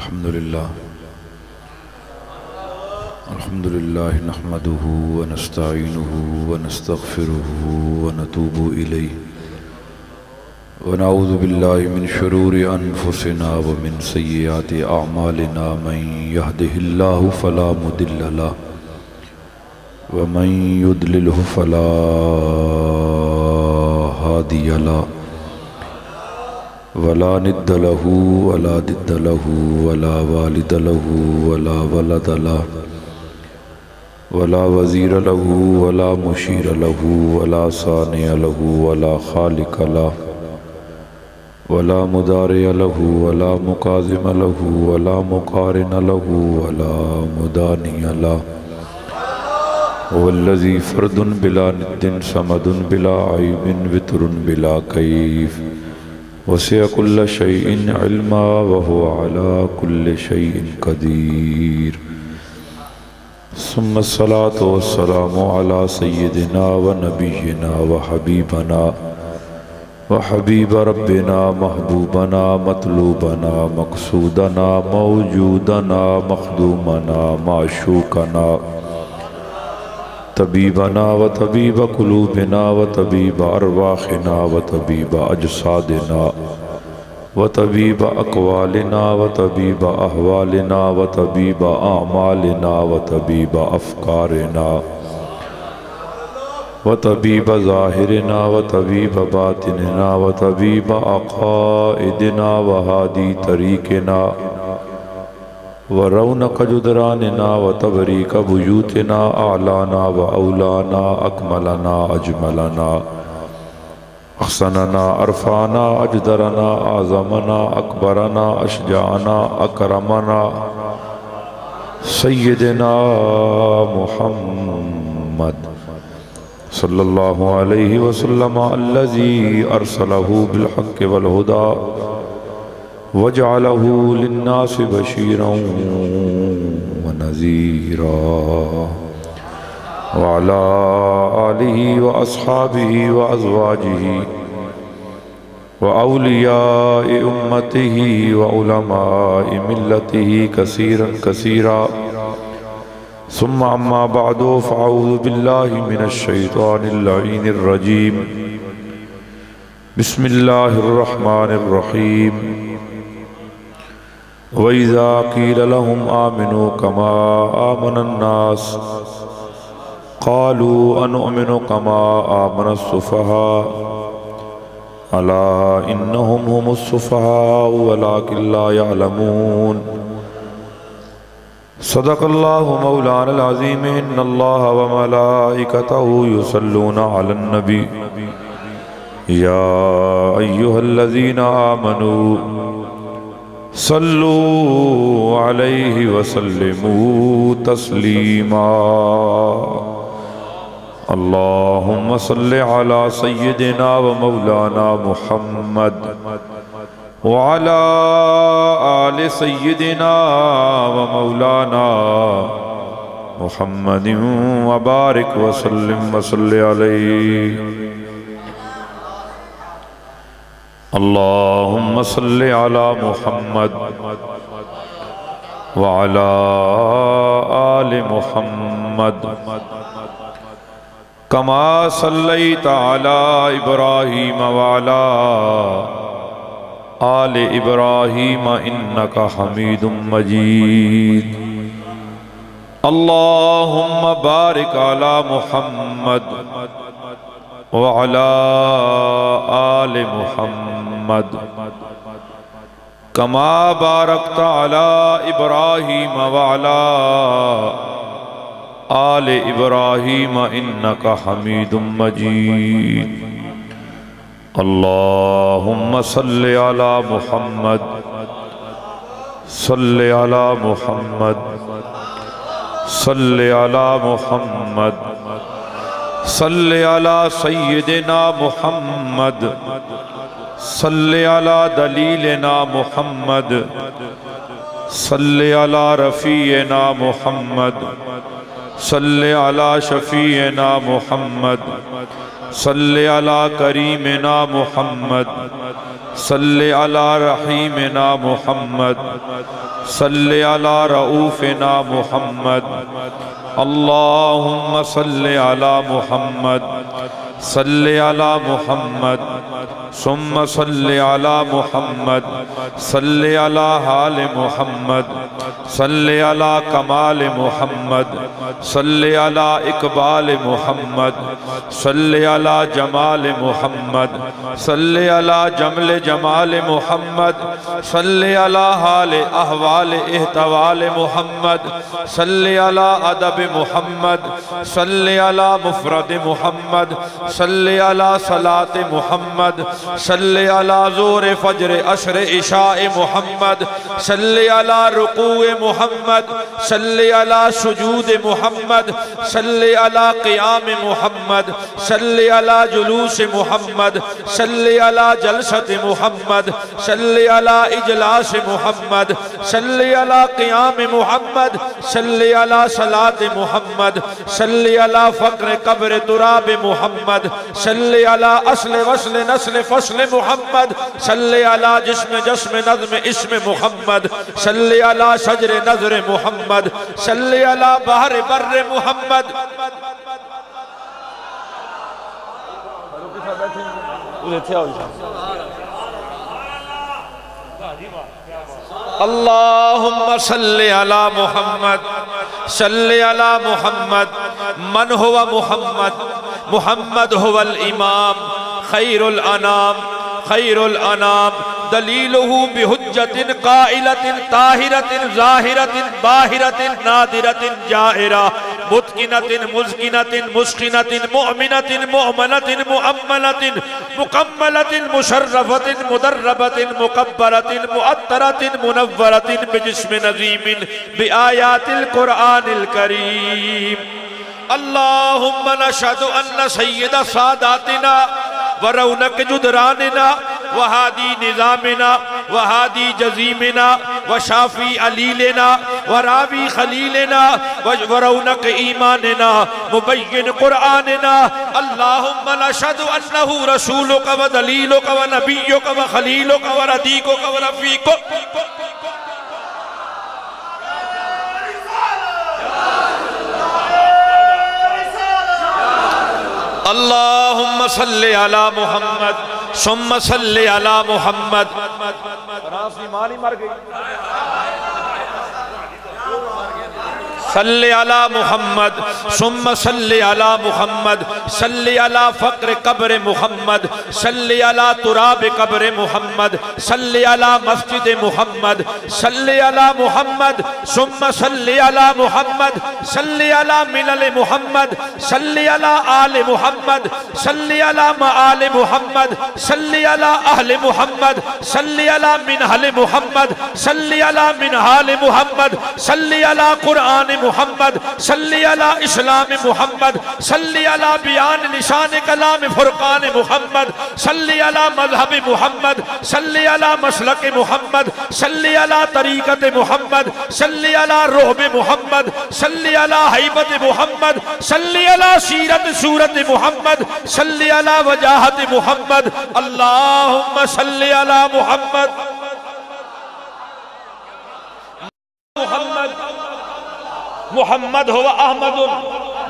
अल्हम्दुलिल्लाह नहमदुहु व नस्तईनुहु व नस्तगफिरुहु व नतूबु इलैहि व नऊज़ु बिल्लाहि मिन शुरूरि अनफुसिना व मिन सय्यिआति अअमालिना मन यहदिहिल्लाहु फला मुदिल्ल लहु व मन युद्लिलहु फला हादिय लहु वला निद्द लहू वला दिद्द लहू वला वालिद लहू वला वलद लहू वला वज़ीर लहू वला मुशीर लहू वला सानिय लहू वला खालिक लहू वला मुदारिय लहू वला मुकाज़िम लहू वला मुकारिन लहू वला मुदानिय लहू वल्लज़ी फ़र्दुन बिला निद्दिन समदुन बिला ऐबिन वितरुन बिला कैफ़ वसिअ कुल्ल शैइन इल्मा वहुव अला कुल्लि शैइन क़दीर। सुम्मा सलातु वस्सलामु अला सय्यिदिना व नबियिना व हबीब रब्बिना महबूबना मतलूबना मक़सूदना मौजूदना मख़दूमना माशूक़ना तबीबना व तबीब कुलूबिना व तबीब अरवाहिना व तबीब अजसादिना व तबीब अकवालिना व तबीब अहवालिना व तबीब आमालिना व तबीब अफ़कारिना व तबीब ज़ाहिरिना व तबीब बातिनिना व तबीब अक़ाइदिना व हादी तरीक़िना व रौनक जुदरानिना व तबरीक बुयूतना आलाना व औलाना अकमलना अजमलना अहसनना अरफाना अजदरना आज़मना अकबरना अशजाना अकरमना सय्यदना मुहम्मद सल्लल्लाहु अलैहि वसल्लम अल्लज़ी अरसलहु बिलहक़्क़ि वल हुदा वजअलहु लिन्नासि बशीरन व नज़ीरा व अला आलिहि व अस्हाबिहि व अज़वाजिहि व औलियाए उम्मतिहि व उलमाए मिल्लतिहि कसीरन कसीरा सुम्मा अम्मा बअदु फ़अऊज़ु बिल्लाहि मिनश्शैतानिर लअीनिर रजीम। बिस्मिल्लाहिर्रहमानिर्रहीम। वइज़ा क़ील लहुम आमिनू कमा आमनन्नास क़ालू अनुमिनु कमा आमनस्सुफ़हा अला इन्नहुम हुमुस्सुफ़हा वलाकिन ला यअलमून। सदक़ल्लाहु मौलानल अज़ीम। इन्नल्लाह व मलाइकतहु युसल्लूना अलन् नबी या अय्युहल्लज़ीना आमनू सल्लू अलैहि वसल्लिमू तस्लीमा। अल्लाहुम्मा सल्लि अला सय्यिदिना व मौलाना मुहम्मद व अला आलि सय्यिदिना व मौलाना मुहम्मदिन व बारिक व सल्लि अलैहि। अल्लाहुम्मा सल्लि अला मुहम्मद व अला आलि मुहम्मद कमा सल्लैत अला इब्राहीम व अला आलि इब्राहीम इन्नका हमीदुम मजीद। अल्लाहुम्मा बारिक अला मुहम्मद व अला आलि मुहम्मद कमा बारकता अला इब्राहीम व अला आलि इब्राहीम इन्नका हमीदुम मजीद। अल्लाहुम्मा सल्लि अला मुहम्मद सल्लि अला मुहम्मद सल्लि अला सय्यिदिना मुहम्मद सल्ले अला दलीलना मुहम्मद सल्ले अला रफ़ीना मुहम्मद सल्ले अला शफ़ीना मुहम्मद सल्ले अला करीमना मुहम्मद सल्ले अला रहीमना मुहम्मद सल्ले अला रऊफिना मुहम्मद अल्लाहुम्मा सल्ले अला मुहम्मद सुम्मा सल्ले अला हाल मुहम्मद सल्ले अला कमाल मुहम्मद सल्ले अला इकबाल मुहम्मद सल्ले अला जमाल मुहम्मद सल्ले अला जमल जमाल मुहम्मद सल्ले अला हाल अहवाल एहतवाल मुहम्मद सल्ले अला अदब मुहम्मद सल्ले अला मुफरद मुहम्मद सल्ले अला सलात मुहम्मद सल्ले अला जोर फजर अशर इशा मुहम्मद सल्ले अला रुकू मुहम्मद सल्ले अला सुजूद मुहम्मद सल्ले अला क़ियाम मुहम्मद सल्ले अला जुलूस मुहम्मद सल्ले अला जलसत मुहम्मद सल्ले अला इजलास मुहम्मद सल्ले अला क़ियाम मुहम्मद सल्ले अला सलात मुहम्मद सल्ले अला फ़क़्र क़ब्र तुराब मुहम्मद सल्ले अला असल वसल नस्ल फसल मुहम्मद सल्ले अला जिस्म जस्म नज़्म इस्म मुहम्मद सल्ले अला शजर नजर मुहम्मद सल्ले अला बहर बर मुहम्मद। अल्लाहुम्मा सल्ले अला मुहम्मद सल्ले अला मुहम्मद मन हुआ मुहम्मद मुहम्मद हुवल इमाम खैरुल अनाम दलीलहु बिहुज्जतिन काइलतिन ताहिरतिन जाहिरतिन बाहिरतिन नादिरतिन जाहिरा मुतकिनतिन मुज़किनतिन मुस्किनतिन मुअमिनतिन मुअमनतिन मुअम्मलतिन मुकम्मलतिन मुशर्रफतिन मुदर्रबतिन मुकब्बरतिन मुअत्तरतिन मुनव्वरतिन बिजिस्म नज़ीमिन बिआयातिल कुरआनिल करीम। अल्लाहुम्मा नशहदु अन्ना सय्यिदा सादातिना वरौनक जुदरानिना वहादी निज़ामिना वहादी जज़ीमिना वशाफ़ी अलीलिना वरावी खलीलिना वरौनक ईमानिना मुबय्यिन क़ुरआनिना। अल्लाहुम्मा नशहदु अन्नहु रसूलुक व दलीलुक व नबियुक व खलीलुक व रदीकुक व रफ़ीकुक। अल्लाहुम्मा सल्ले अला मुहम्मद सुम्मा सल्ले अला मुहम्मद। सल्ले अला मुहम्मद सुम्मा सल्ले अला मुहम्मद सल्ले अला फ़क़्र क़ब्र मुहम्मद सल्ले अला तुराब क़ब्र मुहम्मद सल्ले अला मस्जिद मुहम्मद सल्ले अला मुहम्मद सुम्मा सल्ले अला मुहम्मद सल्ले अला मिलल मुहम्मद सल्ले अला आल मुहम्मद सल्ले अला मआल मुहम्मद सल्ले अला अहल मुहम्मद सल्ले अला मिनहल मुहम्मद सल्ले अला मिनहाल मुहम्मद सल्ले अला क़ुरआन मुहम्मद सल्ले अला इस्लाम मुहम्मद सल्ले अला बयान निशान कलाम फुरकान मुहम्मद सल्ले अला मजहब मुहम्मद सल्ले अला मसलक मुहम्मद सल्ले अला तरीक़त मुहम्मद सल्ले अला रोहब मुहम्मद सल्ले अला हैबत मुहम्मद सल्ले अला सीरत सूरत मुहम्मद सल्ले अला वजाहत मुहम्मद। अल्लाहुम्मा सल्ले अला मुहम्मद मुहम्मद मुहम्मद हुवा अहमदुन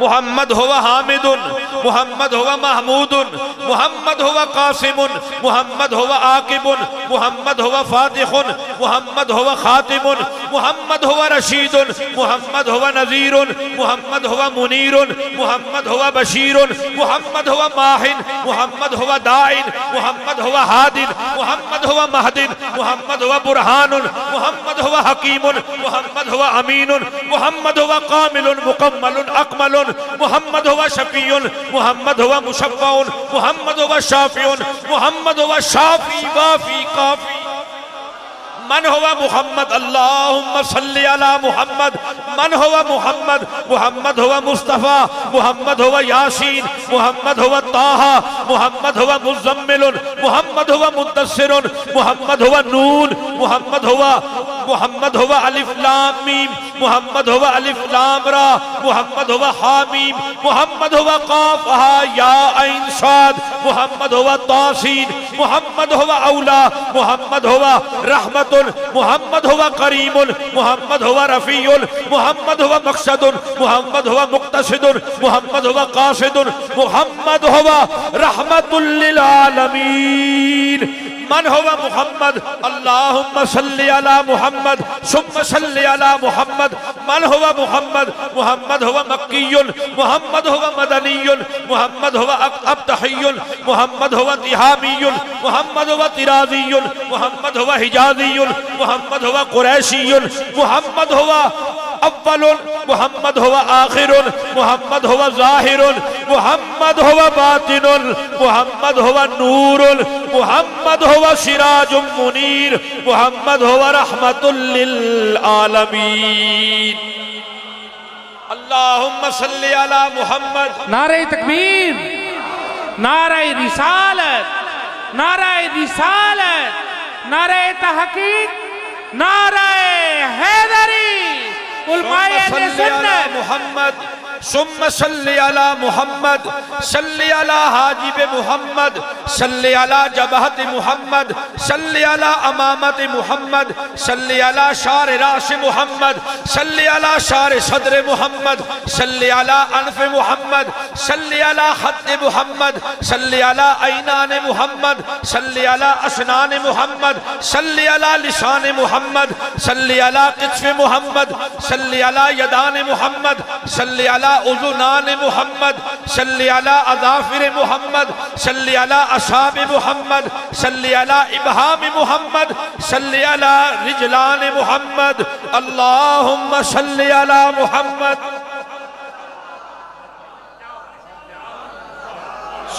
मुहम्मद हुवा हामिदुन मुहम्मद हुवा महमूदुन मुहम्मद हुवा कासिमुन मुहम्मद हुवा आकिबुन मुहम्मद हुवा फातिहुन मुहम्मद हुवा खातिमुन मुहम्मद हुवा रशीदुन मुहम्मद हुवा नज़ीरुन मुहम्मद हुवा मुनीरुन मुहम्मद हुवा बशीरुन मुहम्मद हुवा माहिन मुहम्मद हुवा दाइन मुहम्मद हुवा हादिन मुहम्मद हुवा महदिन मुहम्मद हुवा बुरहानुन मुहम्मद हुवा हकीमुन मुहम्मद हुवा अमीनुन मुहम्मद हुवा कामिलुन मुकम्मलुन अकमलुन मुहम्मद हुवा शफीउन मुहम्मद हुवा मुशफ़ाउन मुहम्मद हुवा शाफ़िउन मुहम्मद हुवा शाफ़ी वाफ़ी काफ़ी मन हुआ मुहम्मद। अल्लाहुम्मा सल्ले अला मुहम्मद मन हुआ मुहम्मद मुहम्मद हुआ मुस्तफ़ा मुहम्मद हुआ यासीन मुहम्मद हुआ ताहा मुहम्मद हुआ मुज़म्मिल मुहम्मद हुआ मुद्दस्सिर मुहम्मद हुआ नून मुहम्मद हुआ मोहम्मद हुवा अलिफ लाम मीम, मोहम्मद हुवा अलिफ लाम रा, मोहम्मद हुवा हा मीम, मोहम्मद हुवा काफ हा या ऐन साद, मोहम्मद हुवा तासीन, मोहम्मद हुवा औला, मोहम्मद हुवा रहमतुल, मोहम्मद हुवा करीमुल, मोहम्मद हुवा रफीउल, मोहम्मद हुवा मकसदुल, मोहम्मद हुवा मुक्तसिदुल, मोहम्मद हुवा कासिदुल, मोहम्मद हुवा रहमतुल लिल आलमीन। मन हुआ मोहम्मद, अल्लाहुम्मा सल्ली अला मोहम्मद सुम्मा सल्ली अला मोहम्मद। मन हुआ मोहम्मद, मोहम्मद हुआ मक्कीयुल, मोहम्मद हुआ मदनीयुल, मोहम्मद हुआ अब्तहीयुल, मोहम्मद हुआ तिहामीयुल, मोहम्मद हुआ तिराज़ीयुल, मोहम्मद हुआ हिजाज़ीयुल, मोहम्मद हुआ कुरैशीयुल, मोहम्मद हुआ अव्वलुल, मोहम्मद हुआ आखिरुल, मोहम्मद हुआ ज़ाहिरुल, मोहम्मद हुआ बातिनुल, मोहम्मद हुआ नूरुल, मोहम्मद हुआ सिराजुम मुनीर, मोहम्मद हुआ रहमतुल लिल आलमीन। अल्लाहुम्मा सल्ली अला मोहम्मद। नारे तकबीर, नारे रिसालत, नारे रिसालत, नारे तहकीक, नारे हैदरी। मोहम्मद सुम्मा सल्ली अला मोहम्मद, सल्ली अला हाजिब मोहम्मद, सल्ली अला जबहत मोहम्मद, सल्ली अला अमामत मोहम्मद, सल्ली अला शार रास मोहम्मद, सल्ली अला शार सदर मोहम्मद, सल्ली अला अनफ मोहम्मद, सल्ली अला खत मोहम्मद, सल्ली अला ऐनान मोहम्मद, सल्ली अला असनान मोहम्मद, सल्ली अला लिसान मोहम्मद, सल्ली अला किस्म मोहम्मद, सल्ली अला यदान मोहम्मद, सल्ली अला उजुनान मोहम्मद, सल्ली अला अज़ाफिर मोहम्मद, सल्ली अला असाब मोहम्मद, सल्ली अला इबहाम मोहम्मद, सल्ली अला रिजलान मोहम्मद। अल्लाहुम्मा सल्ली अला मोहम्मद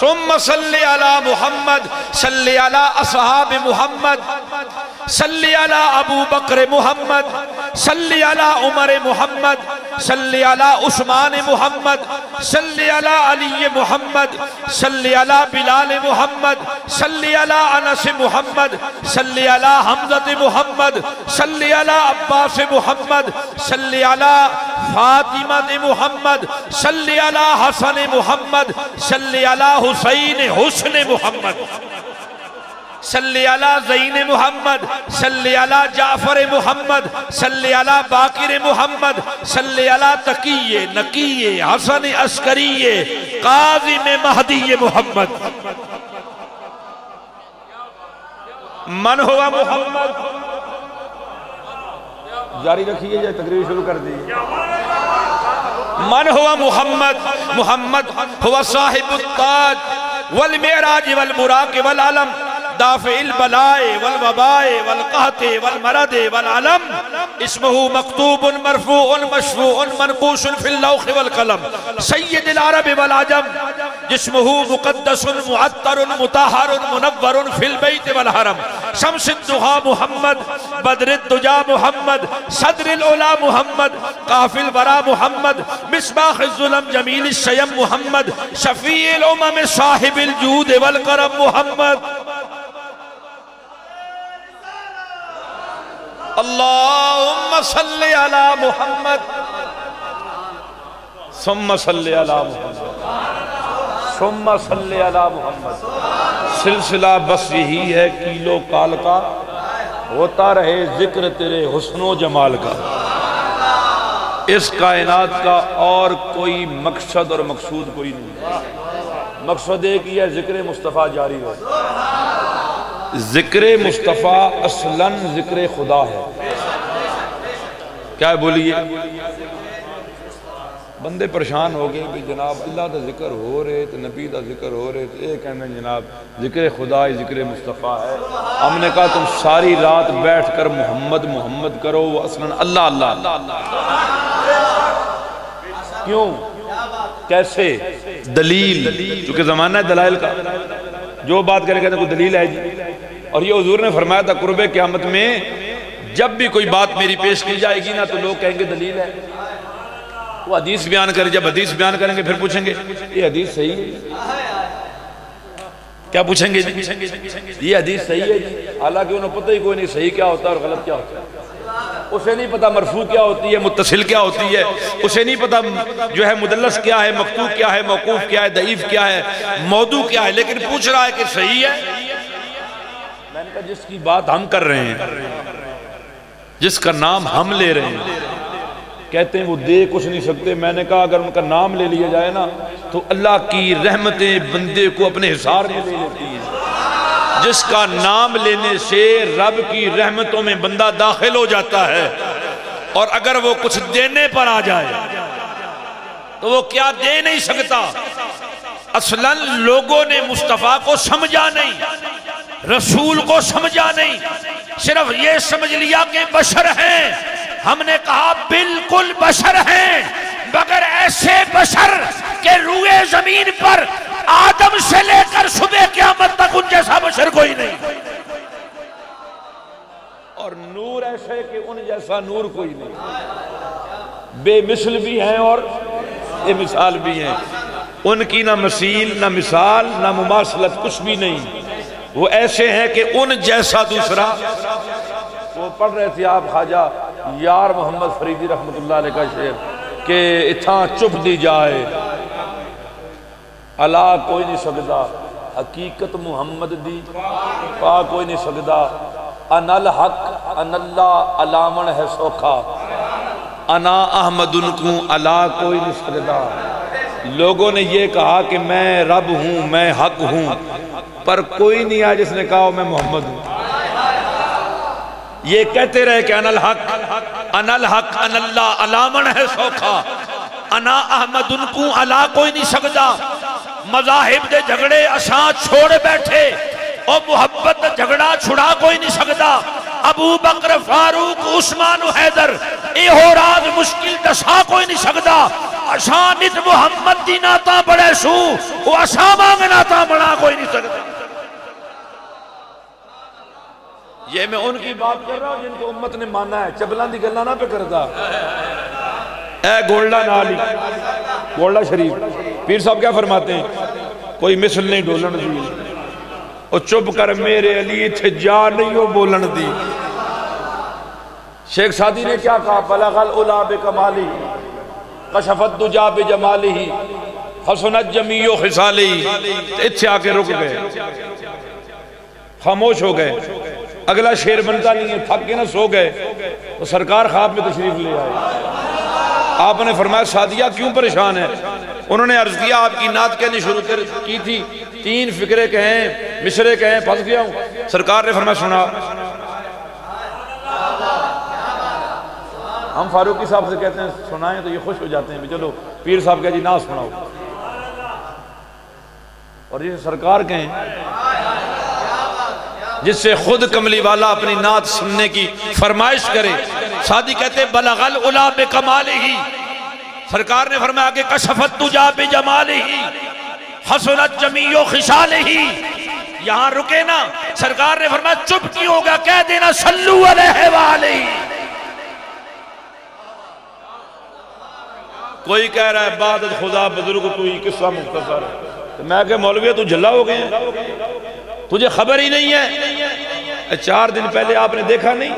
सुम्मा सल्ली अला मोहम्मद, सल्ली अला असहाब मोहम्मद, सल्ली अला अबू बकर मोहम्मद, सल्ली अला उमर मोहम्मद, सल्ली अला उस्मान मोहम्मद, सल्ली अला अली मोहम्मद, सल्ली अला बिलाल मोहम्मद, सल्ली अला अनस मोहम्मद, सल्ली अला हमजत मोहम्मद, सल्ली अला अब्बास मोहम्मद, सल्ली अला फातिमा मोहम्मद, सल्ली अला हसन मोहम्मद, सल्ली अला हुसैन हुस्न मोहम्मद, सल्ली अला ज़ैन मोहम्मद, सल्ली अला जाफ़र मोहम्मद, सल्ली अला बाक़िर मोहम्मद, सल्ली अला तक़िये नक़िये हसन अस्करिये काज़िम महदी मोहम्मद। मन हुआ मोहम्मद। जारी रखिए या तकरीर शुरू कर दीजिए। मन हुआ मोहम्मद, मोहम्मद हुआ साहिबुत ताज वल मेराज वल बुराक वल अलम, दाफिल बलाए वल वबाए वल कहते वल मरदे वल अलम, इसमहु मक्तूबुन मरफूउन मशफूउन मनकूशुन फिल लौह वल कलम, सय्यदुल अरब वल अजम, जिस्महु मुक़द्दसुन मुअत्तरुन मुताहरुन मुनव्वरुन फिल बैत वल हरम, शम्सुद्दुहा मोहम्मद, बदरुद्दुजा मोहम्मद, सदरुल उला मोहम्मद, काफिल वरा मोहम्मद, मिसबाहुज़्ज़ुलम जमीलुश शयम मोहम्मद, शफीउल उमम साहिबुल जूद वल करम मोहम्मद। अल्लाहुम्मा सल्ली अला मोहम्मद सुम्मा सल्ली अला मोहम्मद सुम्मा सल्ली अला मोहम्मद। सिलसिला बस यही है, किलो काल का होता रहे जिक्र तेरे हुस्नो जमाल का। इस कायनात का और कोई मकसद और मकसूद कोई नहीं। मकसद एक ही है, जिक्र मुस्तफ़ा जारी हो। जिक्र मुस्तफ़ा असलन जिक्र खुदा है। क्या बोलिए? बंदे परेशान हो गए कि जनाब अल्लाह का जिक्र हो रहे तो नबी का जिक्र हो रहे तो ये कहने जनाब जिक्र खुदा है जिक्र मुस्तफ़ा है। हमने कहा तुम सारी रात बैठ कर मोहम्मद मोहम्मद करो, वो असलन अल्लाह अल्लाह अल्लाह। क्यों? कैसे? दलील, क्योंकि ज़माना है दलाइल का। जो बात करें कहते कोई दलील है जी। और ये हुजूर ने फरमाया था कुर्बे क़यामत में जब भी कोई बात मेरी पेश की जाएगी ना तो लोग कहेंगे दलील है। वो हदीस बयान करें, जब हदीस बयान करेंगे फिर पूछेंगे ये हदीस सही है? क्या पूछेंगे? ये हदीस सही है। हालांकि उन्हें पता ही कोई नहीं सही क्या होता है और गलत क्या होता है। उसे नहीं पता मरफू क्या होती है, मुतसिल क्या होती है, उसे नहीं पता जो है मुदल्लस क्या है, मक्तू क्या है, मौकूफ क्या है, दईफ क्या है, मौदू क्या है, लेकिन पूछ रहा है कि सही है। मैंने कहा जिसकी बात हम कर रहे हैं, जिसका नाम हम ले रहे हैं, कहते हैं वो दे कुछ नहीं सकते। मैंने कहा अगर उनका नाम ले लिया जाए ना तो अल्लाह की रहमतें बंदे को अपने हिसार में ले लेती हैं। जिसका नाम लेने से रब की रहमतों में बंदा दाखिल हो जाता है, और अगर वो कुछ देने पर आ जाए तो वो क्या दे नहीं सकता। असलन लोगों ने मुस्तफ़ा को समझा नहीं, रसूल को समझा नहीं, सिर्फ ये समझ लिया कि बशर हैं। हमने कहा बिल्कुल बशर हैं, मगर ऐसे बशर के रूए जमीन पर आदम से लेकर सुबह क़यामत तक उन जैसा बशर कोई नहीं, और नूर ऐसे कि उन जैसा नूर कोई नहीं। बेमिसल भी हैं और बेमिसाल भी हैं, उनकी ना मसील ना मिसाल ना मुमासलत कुछ भी नहीं। वो ऐसे हैं कि उन जैसा दूसरा। वो पढ़ रहे थे आप ख्वाजा यार मोहम्मद फरीदी रहमतुल्लाह अलैह का शेर के इथा चुप दी जाए अला कोई नहीं सकदा, हकीकत मुहम्मद दी पा कोई नहीं सकदा। अनल हक अनल्ला अलामन है सौखा, अना अहमदन को अला कोई नहीं सकदा। लोगों ने ये कहा कि मैं रब हूँ, मैं हक हूँ, पर कोई नहीं आया जिसने कहा मैं मोहम्मद हूँ। ये कहते रहे कि अनल हक अनल हक अनल्ला अलामन है सौखा, अना अहमद उनको अला कोई नहीं सकता। मजाहिब के झगड़े असा छोड़ बैठे, और मुहब्बत झगड़ा छुड़ा कोई नहीं सकता। अबू बकर फारूक उस्मान हैदर एहो राज मुश्किल दसा कोई नहीं सकता। असा नित मुहम्मद दी नाता बड़े सू वो असा मांग नाता बना कोई नहीं सकता। ये मैं उनकी बात कर रहा हूं जिनको उम्मत ने माना है। चबला दी गल्ला ना पे करता ए गोल्डा नाली गोल्डा शरीफ पीर साहब क्या फरमाते हैं, कोई मिसल नहीं डोलन दी और चुप कर मेरे अली इथे जा नहीं हो बोलन दी। शेख सादी ने क्या कहा, बलगल उला बे कमाली कशफत दुजा बे जमाली हसनत जमीयो खिसाली। इत्थे आके रुक गए, खामोश हो गए, अगला शेर बनता नहीं है, थक के ना सो गए। तो सरकार ख्वाब में तशरीफ ले आए। आपने फरमाया सादिया क्यों परेशान है? उन्होंने अर्ज किया आपकी नात कहनी शुरू की थी, तीन फिक्रे कहें मिसरे कहें फंस गया हूँ। सरकार ने फरमाया सुना। हम फारूकी साहब से कहते हैं सुनाएं तो ये खुश हो जाते हैं, चलो पीर साहब कह जी ना सुनाओ, और ये सरकार कहें जिससे खुद कमली वाला अपनी नात सुनने की फरमाइश करे। शादी कहते बलगल उला बे कमाल ही, सरकार ने फरमाया कि कशफत तुजा बे जमाल ही हसनत जमीयो खिसाल ही। यहाँ रुके ना, सरकार ने फरमाया चुप क्यों हो गया, कह देना सल्लू अलैहि वालैहि। कोई कह रहा है इबादत खुदा बुजुर्ग तू ही किस्सा मुख्तसर है, तो मैं कह मौलवी तू झल्ला हो गया, तुझे खबर ही नहीं है। 4 दिन पहले आपने देखा नहीं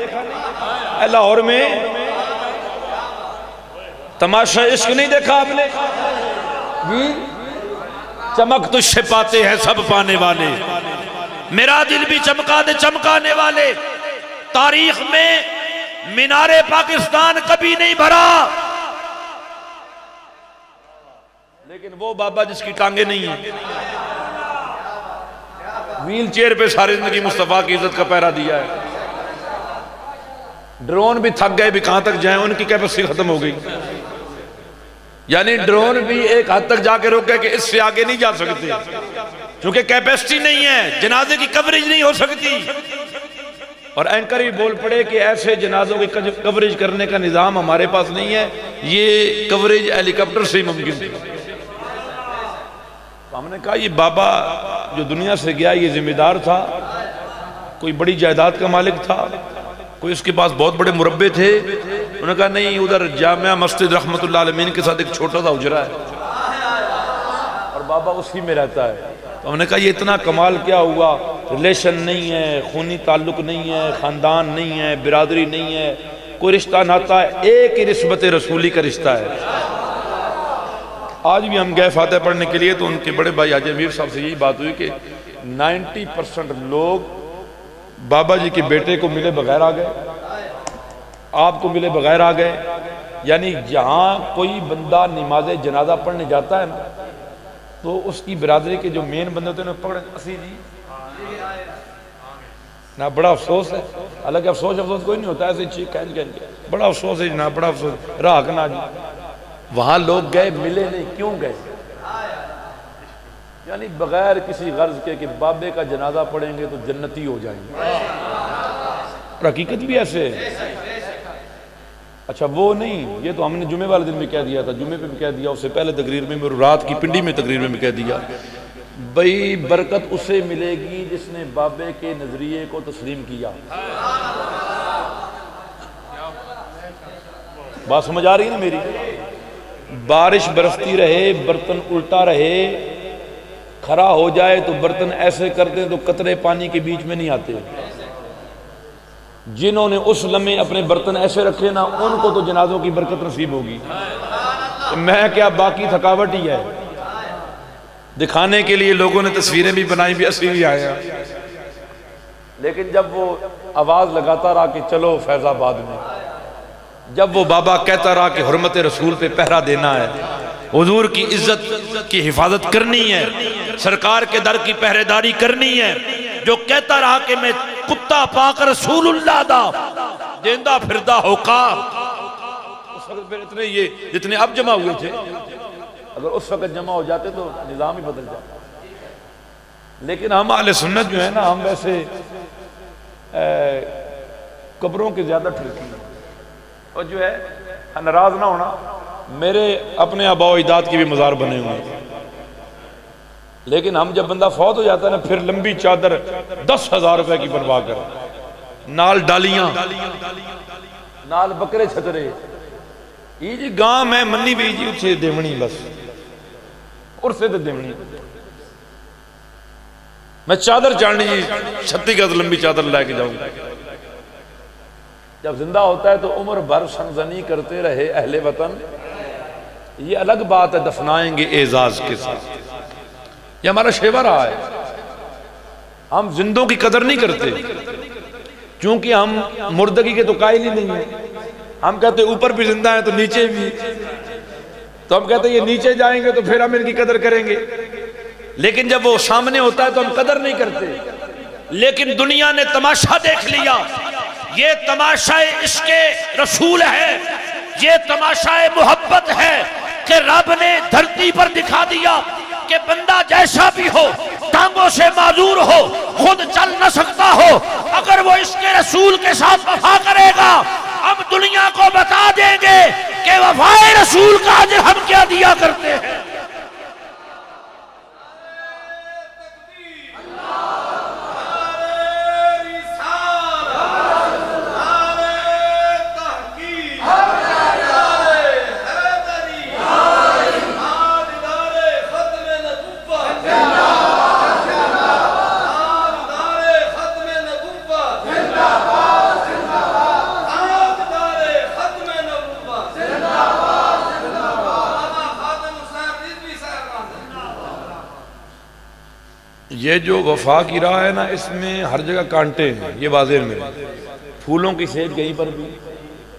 लाहौर में तमाशा इश्क नहीं देखा आपने? चमक तुझसे पाते हैं सब पाने वाले, मेरा दिल भी चमका दे चमकाने वाले। तारीख में मीनारे पाकिस्तान कभी नहीं भरा, लेकिन वो बाबा जिसकी टांगे नहीं है व्हील चेयर पे सारी जिंदगी मुस्तफा की इज्जत का पहरा दिया है। ड्रोन भी थक गए भी कहां तक जाए, उनकी कैपेसिटी खत्म हो गई। यानी ड्रोन भी एक हद तक जाके रुक गए कि इससे आगे नहीं जा सकते, क्योंकि कैपेसिटी नहीं है, जनाजे की कवरेज नहीं हो सकती। और एंकर भी बोल पड़े कि ऐसे जनाजों की कवरेज करने का निजाम हमारे पास नहीं है, ये कवरेज हेलीकॉप्टर से ही मुमकिन है। हमने कहा ये बाबा जो दुनिया से गया ये जिम्मेदार था, कोई बड़ी जायदाद का मालिक था, कोई उसके पास बहुत बड़े मुरब्बे थे। उन्होंने कहा नहीं उधर जामिया मस्जिद रहमतुल्लाह अलमीन के साथ एक छोटा सा उजरा है और बाबा उसी में रहता है। तो हमने कहा ये इतना कमाल क्या हुआ, रिलेशन नहीं है, खूनी ताल्लुक नहीं है, ख़ानदान नहीं है, बिरादरी नहीं है, कोई रिश्ता नाता है, एक ही रिश्वत रसूली का रिश्ता है। आज भी हम गए फातह पढ़ने के लिए तो उनके बड़े भाई हाजी अमीर साहब से यही बात हुई कि 90% लोग बाबा जी के बेटे को मिले बगैर आ गए, आपको मिले बगैर आ गए। यानी जहाँ कोई बंदा नमाज जनाजा पढ़ने जाता है ना तो उसकी बिरादरी के जो मेन बंदे होते हैं उन्हें पकड़ असी जी ना, बड़ा अफसोस है। हालांकि अफसोस कोई नहीं होता, ऐसे चीख खेल खेल बड़ा अफसोस है ना, बड़ा अफसोस राह ना जी। वहाँ लोग गए मिले नहीं, क्यों गए? यानी बगैर किसी गर्ज के कि बाबे का जनाजा पढ़ेंगे तो जन्नती हो जाएंगे। और हकीकत भी ऐसे है। अच्छा वो नहीं, ये तो हमने जुमे वाले दिन में कह दिया था, जुमे पे भी कह दिया, उससे पहले तकरीर में और रात की पिंडी में तकरीर में कह दिया भाई, बरकत उसे मिलेगी जिसने बाबे के नजरिए को तस्लीम किया। बात समझ आ रही है ना मेरी? बारिश बरसती रहे, बर्तन उल्टा रहे, खरा हो जाए तो बर्तन ऐसे करते हैं तो कतरे पानी के बीच में नहीं आते। जिन्होंने उस लम्हे अपने बर्तन ऐसे रखे ना उनको तो जनाजों की बरकत नसीब होगी। मैं क्या, बाकी थकावट ही है। दिखाने के लिए लोगों ने तस्वीरें भी बनाई भी असली भी आया, लेकिन जब वो आवाज लगाता रहा कि चलो फैजाबाद में, जब वो बाबा कहता रहा कि हुर्मत रसूल पे पहरा देना है, हुजूर की इज्जत की हिफाजत करनी है, सरकार के दर की पहरेदारी करनी है, जो कहता रहा कि मैं कुत्ता पाकर रसूलुल्लाह दा देंदा फिरदा होका, उस वक्त फिर इतने ये जितने अब जमा हुए थे अगर उस वक्त जमा हो जाते तो निज़ाम ही बदल जाता। लेकिन हम आले सुन्नत जो है ना, हम वैसे कब्रों के ज्यादा ठिलकी और जो है नाराज ना होना। मेरे अपने आबाओ इजाद की भी मज़ार बने हुए हैं, लेकिन हम जब बंदा फौत हो जाता है ना फिर लंबी चादर 10,000 रुपए की बनवा कर नाल डालियां नाल बकरे छतरे ई जी गांव में मन्नी भी जी उसे देवनी बस और से देवनी मैं चादर चाड़नी जी 36 गज लंबी चादर लाके जाऊंगा। जब जिंदा होता है तो उम्र भर सनजनी करते रहे अहले वतन, ये अलग बात है दफनाएंगे एजाज के साथ, ये हमारा शेवा रहा है। हम जिंदों की कदर नहीं करते क्योंकि हम मुर्दगी के तो कायल ही नहीं है। हम कहते ऊपर भी जिंदा है तो नीचे भी, तो हम कहते ये नीचे जाएंगे तो फिर हम इनकी कदर करेंगे, लेकिन जब वो सामने होता है तो हम कदर नहीं करते। लेकिन दुनिया ने तमाशा देख लिया, ये तमाशा इसके रसूल है, ये तमाशाए मोहब्बत है कि रब ने धरती पर दिखा दिया कि बंदा जैसा भी हो, टांगों से माजूर हो, खुद चल न सकता हो, अगर वो इसके रसूल के साथ वफा करेगा हम दुनिया को बता देंगे कि वफाए रसूल का आज हम क्या दिया करते हैं। ये जो वफा की राह है ना इसमें हर जगह कांटे हैं, ये वाज़े में फूलों की सेज कहीं पर भी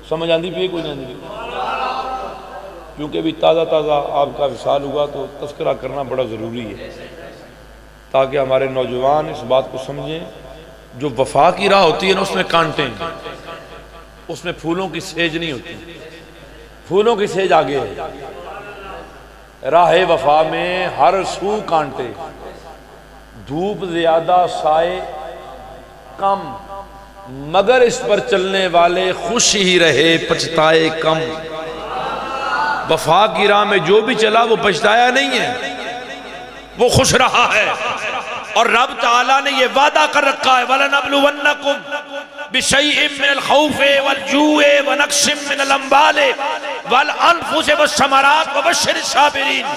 समझ आती भी कोई नहीं, क्योंकि अभी ताज़ा ताज़ा आपका विसाल हुआ तो तस्करा करना बड़ा ज़रूरी है ताकि हमारे नौजवान इस बात को समझें। जो वफा की राह होती है ना उसमें कांटे हैं, उसमें फूलों की सेज नहीं होती, फूलों की सेज आगे है। राह वफा में हर सू कांटे, धूप ज्यादा साए कम, मगर इस पर चलने वाले खुश ही रहे पछताए कम। वफा की राह में जो भी चला वो पछताया नहीं है, वो खुश रहा है। और रब ताला ने ये वादा कर रखा है वलनबलवन्नकुम बिशैइन मिनल खौफि वलजुइ वनक्सिम मिनल अम्वालि वलअनफुसि वस्समरात वबश्शिरिस साबिरीन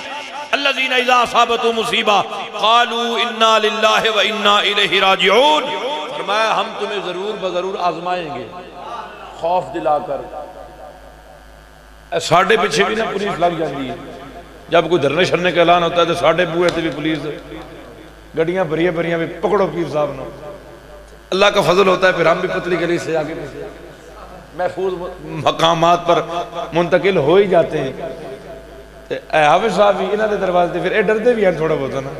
अल्लज़ीना इज़ा असाबतहुम मुसीबा क़ालू इन्ना लिल्लाहि व इन्ना इलैहि राजिऊन। फरमाया हम तुम्हें जरूर बजरूर आजमाएंगे, खौफ दिलाकर साढ़े पिछे भी ना पुलिस लग जाती है। जब कोई धरने शरने का ऐलान होता है तो साढ़े बूहे से भी पुलिस गड्डियां भरिया भरिया भी पकड़ो पीर साहब ना। अल्लाह का फजल होता है फिर हम भी पतली गली से आगे महफूज मकामात पर मुंतकिल हो ही जाते हैं। हाफिज साहब भी इन्होंने दरवाजे फिर ये डरते भी हैं थोड़ा बहुत ना,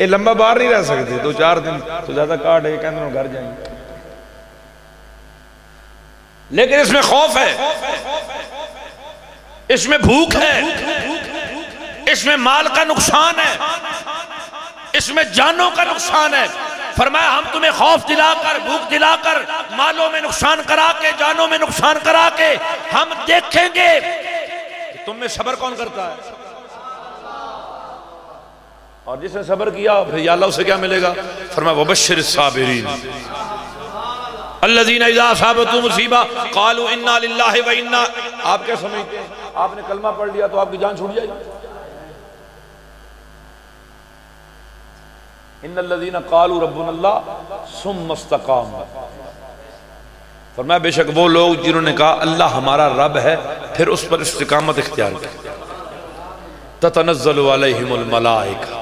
ये लंबा बाहर नहीं रह सकते, दो चार दिन तो ज्यादा काट है कहते घर जाएंगे। लेकिन इसमें खौफ है, इसमें भूख है, इसमें माल का नुकसान है, इसमें जानों का नुकसान है। फरमाया हम तुम्हें खौफ दिलाकर, भूख दिलाकर, मालों में नुकसान करा के, जानों में नुकसान करा के हम देखेंगे तुम में सब्र कौन करता है। और जिसने सब्र किया फिर या अल्लाह उसे क्या मिलेगा। फरमाया वबश्शिर साबिरीन अल्लज़ीना इज़ा असाबतहुम मुसीबा क़ालू इन्ना लिल्लाहि व इन्ना। आप क्या समझते हैं आपने कलमा पढ़ लिया तो आपकी जान छूट जाएगी। इन्नल्लज़ीना क़ालू रब्बुनल्लाह सुम्मा इस्तक़ामू। फरमाया बेशक वो लोग जिन्होंने कहा अल्लाह हमारा रब है फिर उस पर इस्तिकामत इख्तियार की। ततनज़्ज़लु अलैहिमुल मलाइका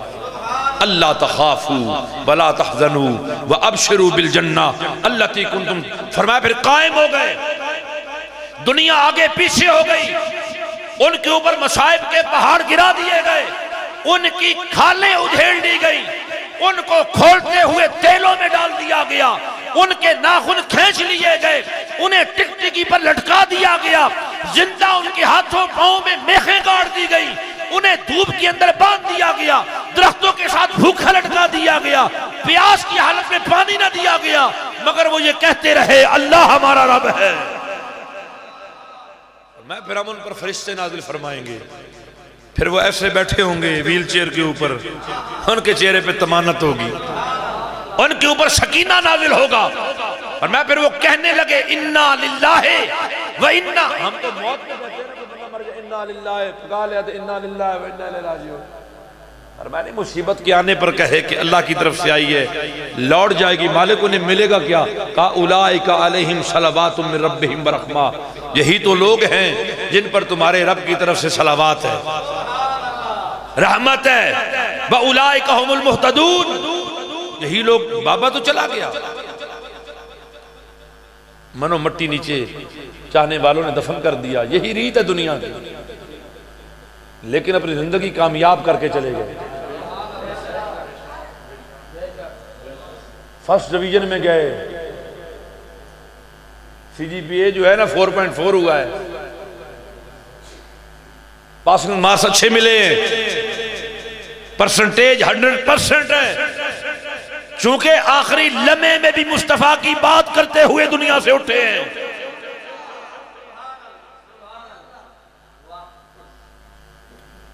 अल्ला तख़ाफ़ू वला तहज़नू व अबशिरू बिल जन्नह अल्लती कुंतुम। फरमाया फिर कायम हो गए, दुनिया आगे पीछे हो गई, उनके ऊपर मसाइब के पहाड़ गिरा दिए गए, उनकी खालें उधेड़ दी गई, उनको खोलते हुए तेलों में डाल दिया गया, उनके नाखून खींच लिए गए, उन्हें टिकटिकी पर लटका दिया गया, जिंदा उनके हाथों पांव में मेखें गाड़ दी गई, उन्हें धूप के अंदर बांध दिया गया, दरख्तों के साथ भूखा लटका दिया गया, प्यास की हालत में पानी ना दिया गया, मगर वो ये कहते रहे अल्लाह हमारा रब है। मैं फिर हम उन पर फरिश्ते नाजिल फरमाएंगे, फिर वो ऐसे बैठे होंगे व्हील चेयर के ऊपर, उनके चेहरे पे तमानत होगी, उनके ऊपर सकीना नाजिल होगा। और मैं फिर वो कहने लगे इन्ना लिल्लाहि व इन्ना। हम तो मौत को कहते हैं कि बंदा मर गया इन्ना लिल्लाहि पका लिया तो इन्ना लिल्लाहि व इन्ना इलैहि राजिऊन। और मैंने मुसीबत के आने पर कहे कि अल्लाह की तरफ से आई है, लौट जाएगी, मालिक उन्हें मिलेगा क्या। का उलाइका अलैहिम सलावातुम मिर रब्बिहिम व रहमा। यही तो लोग हैं जिन पर तुम्हारे रब की तरफ से सलावात है, रहमत है। व उलाइका हुमुल मुहतदून। यही लोग। बाबा तो चला गया, मनो मट्टी नीचे चाहने वालों ने दफन कर दिया, यही रीत है दुनिया की। लेकिन अपनी जिंदगी कामयाब करके चले गए, फर्स्ट डिवीजन में गए, CGPA जो है ना 4.4 हुआ है, पासिंग मार्क्स अच्छे मिले, परसेंटेज 100% है। चूंकि आखिरी लम्हे में भी मुस्तफा की बात करते हुए दुनिया से उठे हैं।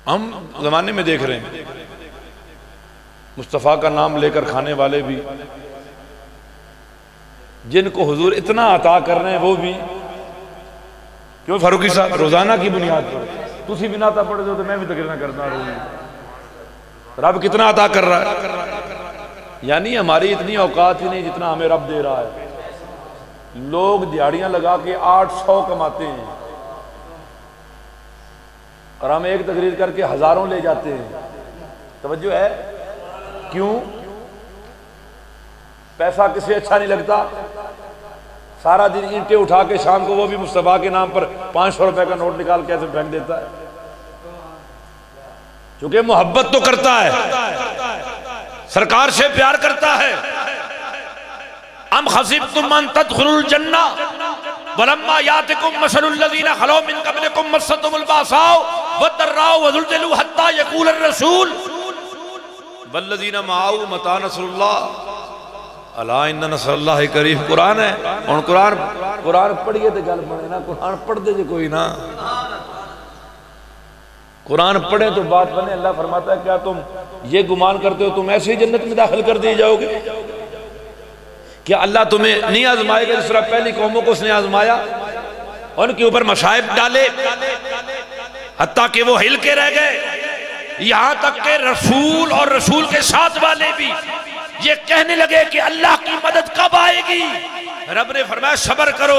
हम जमाने में देख रहे हैं मुस्तफ़ा का नाम लेकर खाने वाले भी, जिनको हुजूर इतना अता कर रहे हैं वो भी। क्यों फारूकी साहब रोजाना की बुनियाद पर तुसी भी नाता पढ़ दो तो मैं भी तकरीर करता रहूँ। रब कितना अता कर रहा है, यानी हमारी इतनी औकात ही नहीं जितना हमें रब दे रहा है। लोग दिहाड़ियाँ लगा के 800 कमाते हैं और हम एक तकरीर करके हजारों ले जाते हैं। तवज्जो है। क्यों? पैसा किसे अच्छा नहीं लगता। सारा दिन ईंटें उठा के शाम को वो भी मुस्तफा के नाम पर 500 रुपए का नोट निकाल के ऐसे फेंक देता है, क्योंकि मोहब्बत तो करता है, सरकार से प्यार करता है। हम हसीबतुम अन तदखुलुल जन्ना वलम्मा यातिकुम मसलुल लज़ीना खलौ मिन क़ब्लिकुम मस्सतहुमुल बासाउ वद्दर्राउ वज़ुलज़िलू हत्ता यक़ूल अर्रसूल वल्लज़ीना माअहू मता नसरुल्लाह अला इन्ना नसरुल्लाहि क़रीब। कुरान है और कुरान पढ़िए तो गल बने ना, कुरान पढ़ते जो कोई ना, कुरान पढ़े तो बात बने। अल्लाह फरमाता है क्या तुम ये गुमान करते हो तुम ऐसे ही जन्नत में दाखिल कर दिए जाओगे, क्या अल्लाह तुम्हें नहीं आजमाएगा जिस तरह पहली कौमों को उसने आजमाया, उनके ऊपर मशाइब डाले, हत्ता कि वो हिल के रह गए। यहाँ तक के रसूल और रसूल के साथ वाले भी ये कहने लगे कि अल्लाह की मदद कब आएगी, रब ने फरमाया सब्र करो,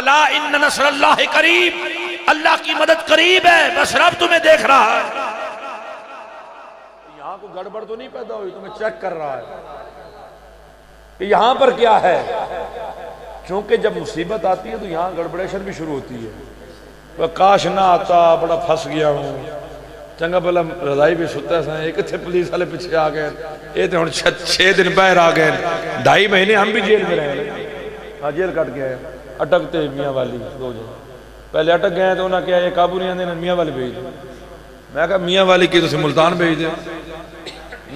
अला इन्न नस्रल्लाह करीब, अल्लाह की मदद करीब है, बस रब तुम्हें देख रहा है। यहाँ को गड़बड़ तो नहीं पैदा हुई, तुम्हें चेक कर रहा है यहाँ पर क्या है, क्योंकि जब मुसीबत आती है तो यहाँ गड़बड़ेशन भी शुरू होती है। तो काश ना आता, बड़ा फंस गया हूँ, चंगा भला रजाई भी सुता सा, कितने पुलिस वाले पीछे आ गए, ये तो हम 6 दिन बाहर आ गए, 2.5 महीने हम भी जेल में रहे। हाँ जेल कट गया, अटकते मियाँ वाली 2 जन पहले अटक गए तो उन्हें क्या काबू नहीं आते, मियाँ वाली भेज दो। मैं कहा मियाँ वाली की तुम मुल्तान भेज दे,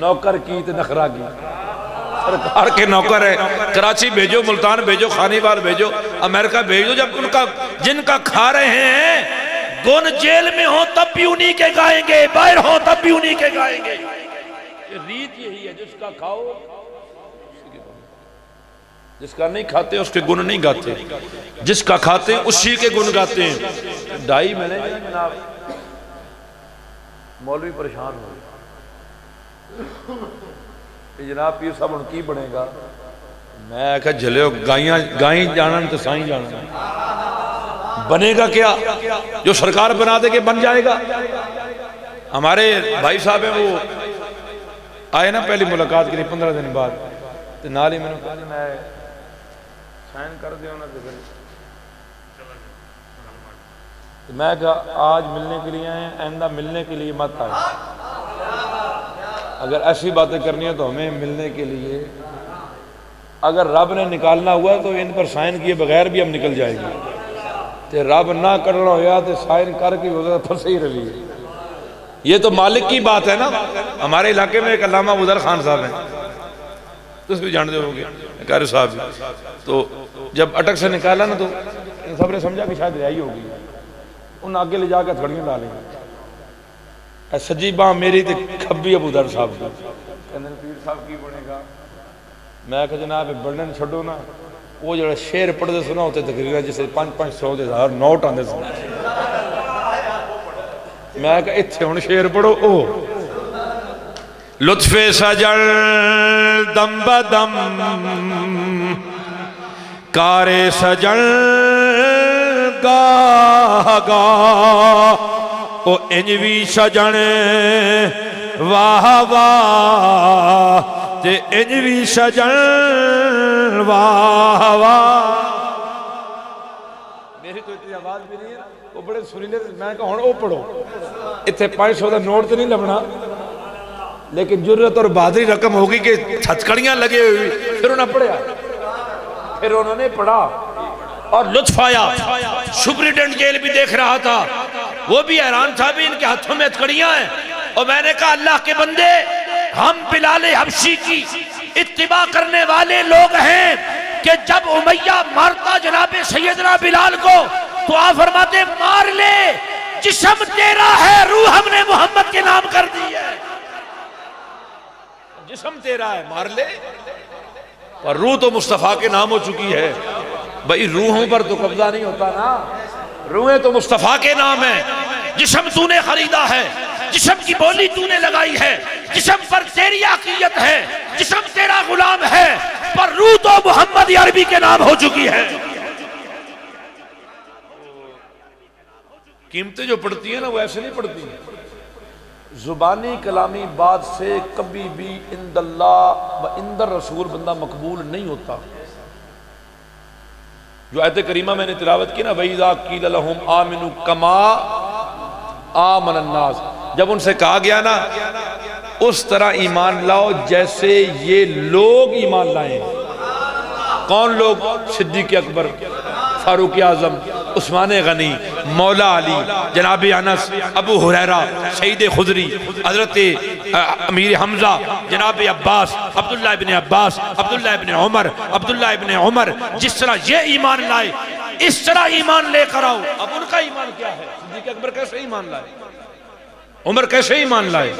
नौकर की तो नखरा की, सरकार के नौकर है, कराची भेजो, मुल्तान भेजो, खानीवाल भेजो, अमेरिका भेजो। जब उनका जिनका खा रहे हैं गुन जेल में हो तब भी उन्हीं के गाएंगे, बाहर हो तब भी उन्हीं के गाएंगे। रीत यही है, जिसका खाओ जिसका नहीं खाते उसके गुण नहीं गाते, जिसका खाते उसी के गुण गाते हैं। 2.5 महीने मौलवी परेशान हो, जनाब पीर साहब उनकी बनेगा। मैं क्या जलो गाइया गाई जाना तो साई जाना, बनेगा क्या जो सरकार बना दे के बन जाएगा। हमारे भाई साहब हैं वो आए ना, पहली मुलाकात करी 15 दिन बाद, तो नाल ही मैंने कहा मैं साइन कर दिया ना, तो मैं कहा आज मिलने के लिए आए, आइंदा मिलने के लिए मत आए, अगर ऐसी बातें करनी है तो हमें मिलने के लिए, अगर रब ने निकालना हुआ तो इन पर साइन किए बगैर भी हम निकल जाएंगे, तो रब ना करना होया तो साइन करके फंसे ही रहिए। ये तो मालिक की बात है ना। हमारे इलाके में एक अल्लामा उदर खान साहब हैं, तुम भी जानते होगे कारी साहब, तो जब अटक से निकाला ना तो इन सब ने समझा कि शायद रिहाई होगी, उन आगे ले जाकर थड़ियाँ डालें, सज्जी बाह मेरी तो खब्बी अबूदर साहब की, कहते पीर साहब की बनेगा। मैं कहा जनाब बर्णन छोड़ो ना, वो जो शेर पढ़ते सुना होते तकरीर जिससे 500-500 के 1000 नोट आते सुना, मैं कहा इतने हूँ शेर पढ़ो, ओ लुत्फे सजल दम बदम कारे सजल गा ओ इंज भी सजन वाह वाह, ते इंज भी सजन वाह वाह। मेरी तो इतनी आवाज भी नहीं है, वो बड़े सुरीले, मैं कहा हुण ओ पढ़ो, इतने 500 का नोट तो नहीं लभना, लेकिन जुर्रत और बहादुरी रकम होगी कि छचकड़ियां लगे हुई। फिर उन्हें पढ़िया, फिर उन्होंने पढ़ा और लुत्फ आया। सुपरिटेंडेंट जेल भी देख रहा था, वो भी हैरान था भी इनके हाथों में हथकड़ियां हैं। और मैंने कहा अल्लाह के बंदे, हम बिलाल हबशी की इत्तिबा करने वाले लोग हैं कि जब उमैया मारता जनाबे सैयदना बिलाल को तो आप फरमाते मार ले, जिस्म तेरा है, रूह हमने मोहम्मद के नाम कर दी है। जिस्म तेरा है मार ले, और रूह तो मुस्तफा के नाम हो चुकी है। भाई रूहों पर तो कब्जा नहीं होता ना, रूहें तो मुस्तफ़ा के नाम है। जिस्म तूने खरीदा है, जिस्म की बोली तूने लगाई है, जिस्म पर तेरी अकीयत है, जिस्म तेरा गुलाम है, पर रूह तो मोहम्मद अरबी के नाम हो चुकी है। कीमतें जो पड़ती है ना वो ऐसे नहीं पड़ती, जुबानी कलामी बात से कभी भी इंदल्लाह व इंदर रसूल बंदा मकबूल नहीं होता। जो आयत करीमा मैंने तिलावत की ना, वईदा कील लहुम आमिनु कमा आमन अन्नास, जब उनसे कहा गया ना उस तरह ईमान लाओ जैसे ये लोग ईमान लाए। कौन लोग? सिद्दीक अकबर, फारूक आजम, उस्मान गनी, मौला अली, जनाब अनस, अबू हुरैरा, शहीद खुदरी, हजरत अमीर हमजा, जनाब अब्बास, अब्दुल्ला इब्न अब्बास, अब्दुल्ला इब्न उमर, अब्दुल्ला इब्न उमर, जिस तरह ये ईमान लाए इस तरह ईमान लेकर आओ। अब उनका ईमान क्या है? सिद्दीक अकबर कैसे ईमान लाए, उमर कैसे ईमान लाए,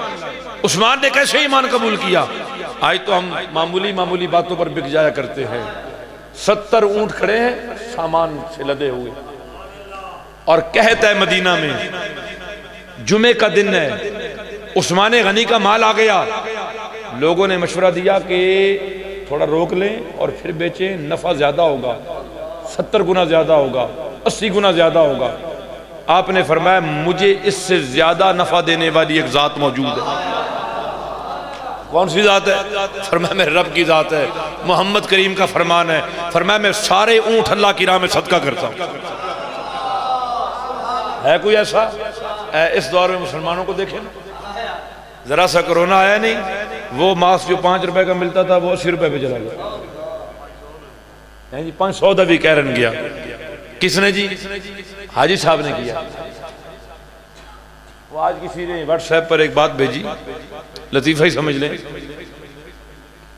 उस्मान ने कैसे ईमान कबूल किया। आज तो हम मामूली बातों पर बिक जाया करते हैं। 70 ऊँट खड़े हैं सामान से लदे हुए, और कहता है मदीना में जुमे का दिन है, उस्मान गनी का माल आ गया, लोगों ने मशवरा दिया कि थोड़ा रोक लें और फिर बेचें, नफा ज्यादा होगा। 70 गुना ज़्यादा होगा, 80 गुना ज़्यादा होगा। आपने फरमाया मुझे इससे ज़्यादा नफ़ा देने वाली एक ज़ात मौजूद है। कौन सी ज़ात है? फरमाया मेरे रब की ज़ात है। मोहम्मद करीम का फरमान है, फरमाया मैं सारे ऊँट अल्लाह की राह में सदका करता हूँ। है कोई ऐसा? इस दौर में मुसलमानों को देखें ज़रा सा, कोरोना आया नहीं, वो मास्क जो 5 रुपए का मिलता था वो 80 रुपए पे चला गया। जी 500 भी कैरन गया। किसने जी? हाजी साहब ने किया। वो आज किसी ने व्हाट्सएप पर एक बात भेजी, लतीफ़ा ही समझ लें,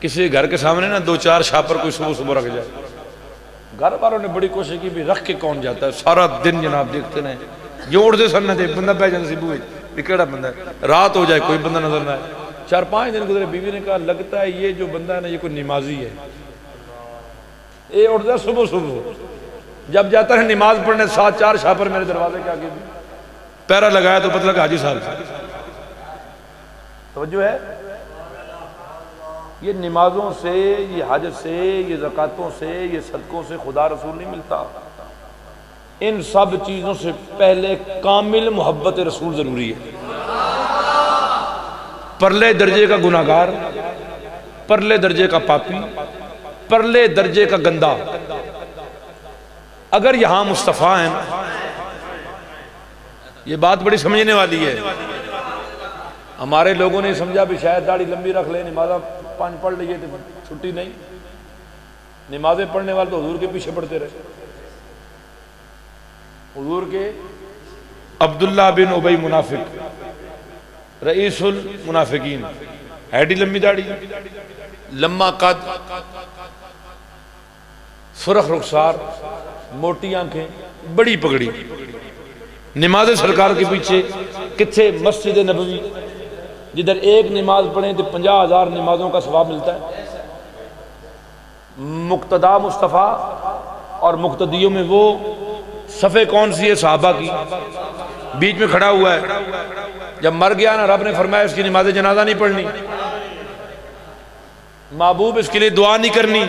किसी घर के सामने ना 2-4 छापर कोई सुबह सुबह रख जाए। घर वालों ने बड़ी कोशिश की भी रख के कौन जाता है, सारा दिन जनाब देखते रहे, जो उठते सर न बंदा पै जाता सिबू भी केड़ा बंदा है, रात हो जाए कोई बंदा नजर ना आए। 4-5 दिन गुजरे, बीवी ने कहा लगता है ये जो बंदा है ना ये कोई नमाजी है, ये उठता है सुबह सुबह, जब जाता है नमाज पढ़ने 7-4 छापर मेरे दरवाजे के आगे पैरा लगाया तो पता लगा हाजी साहब। तो जो है ये नमाजों से, ये हाजत से, ये ज़कातों से, ये सदकों से खुदा रसूल नहीं मिलता। इन सब चीज़ों से पहले कामिल मोहब्बत रसूल ज़रूरी है। परले दर्जे का गुनाहगार, परले दर्जे का पापी, परले दर्जे का गंदा, अगर यहाँ मुस्तफ़ा हैं ना, ये बात बड़ी समझने वाली है। हमारे लोगों ने समझा भी शायद दाढ़ी लंबी रख ले, नमाज़ 5 पढ़ लिए थे, छुट्टी नहीं। नमाजें पढ़ने वाले तो हुजूर के पीछे पढ़ते रहे। हुजूर के अब्दुल्ला बिन उबई मुनाफिक, रईसुल मुनाफिकीन, हैडी लंबी दाढ़ी, लम्बा कद, सुरख रुखसार, मोटी आंखें, बड़ी पगड़ी, नमाज सरकार के पीछे किथे मस्जिद नबवी, जिधर एक नमाज पढ़े तो 50,000 नमाजों का सवाब मिलता है। मुक्तदा मुस्तफ़ा और मुक्तदियों में वो सफ़े कौन सी है? सहाबा की। बीच में खड़ा हुआ है, जब मर गया ना रब ने फरमाया इसकी नमाज जनाजा नहीं पढ़नी, महबूब इसके लिए दुआ नहीं करनी,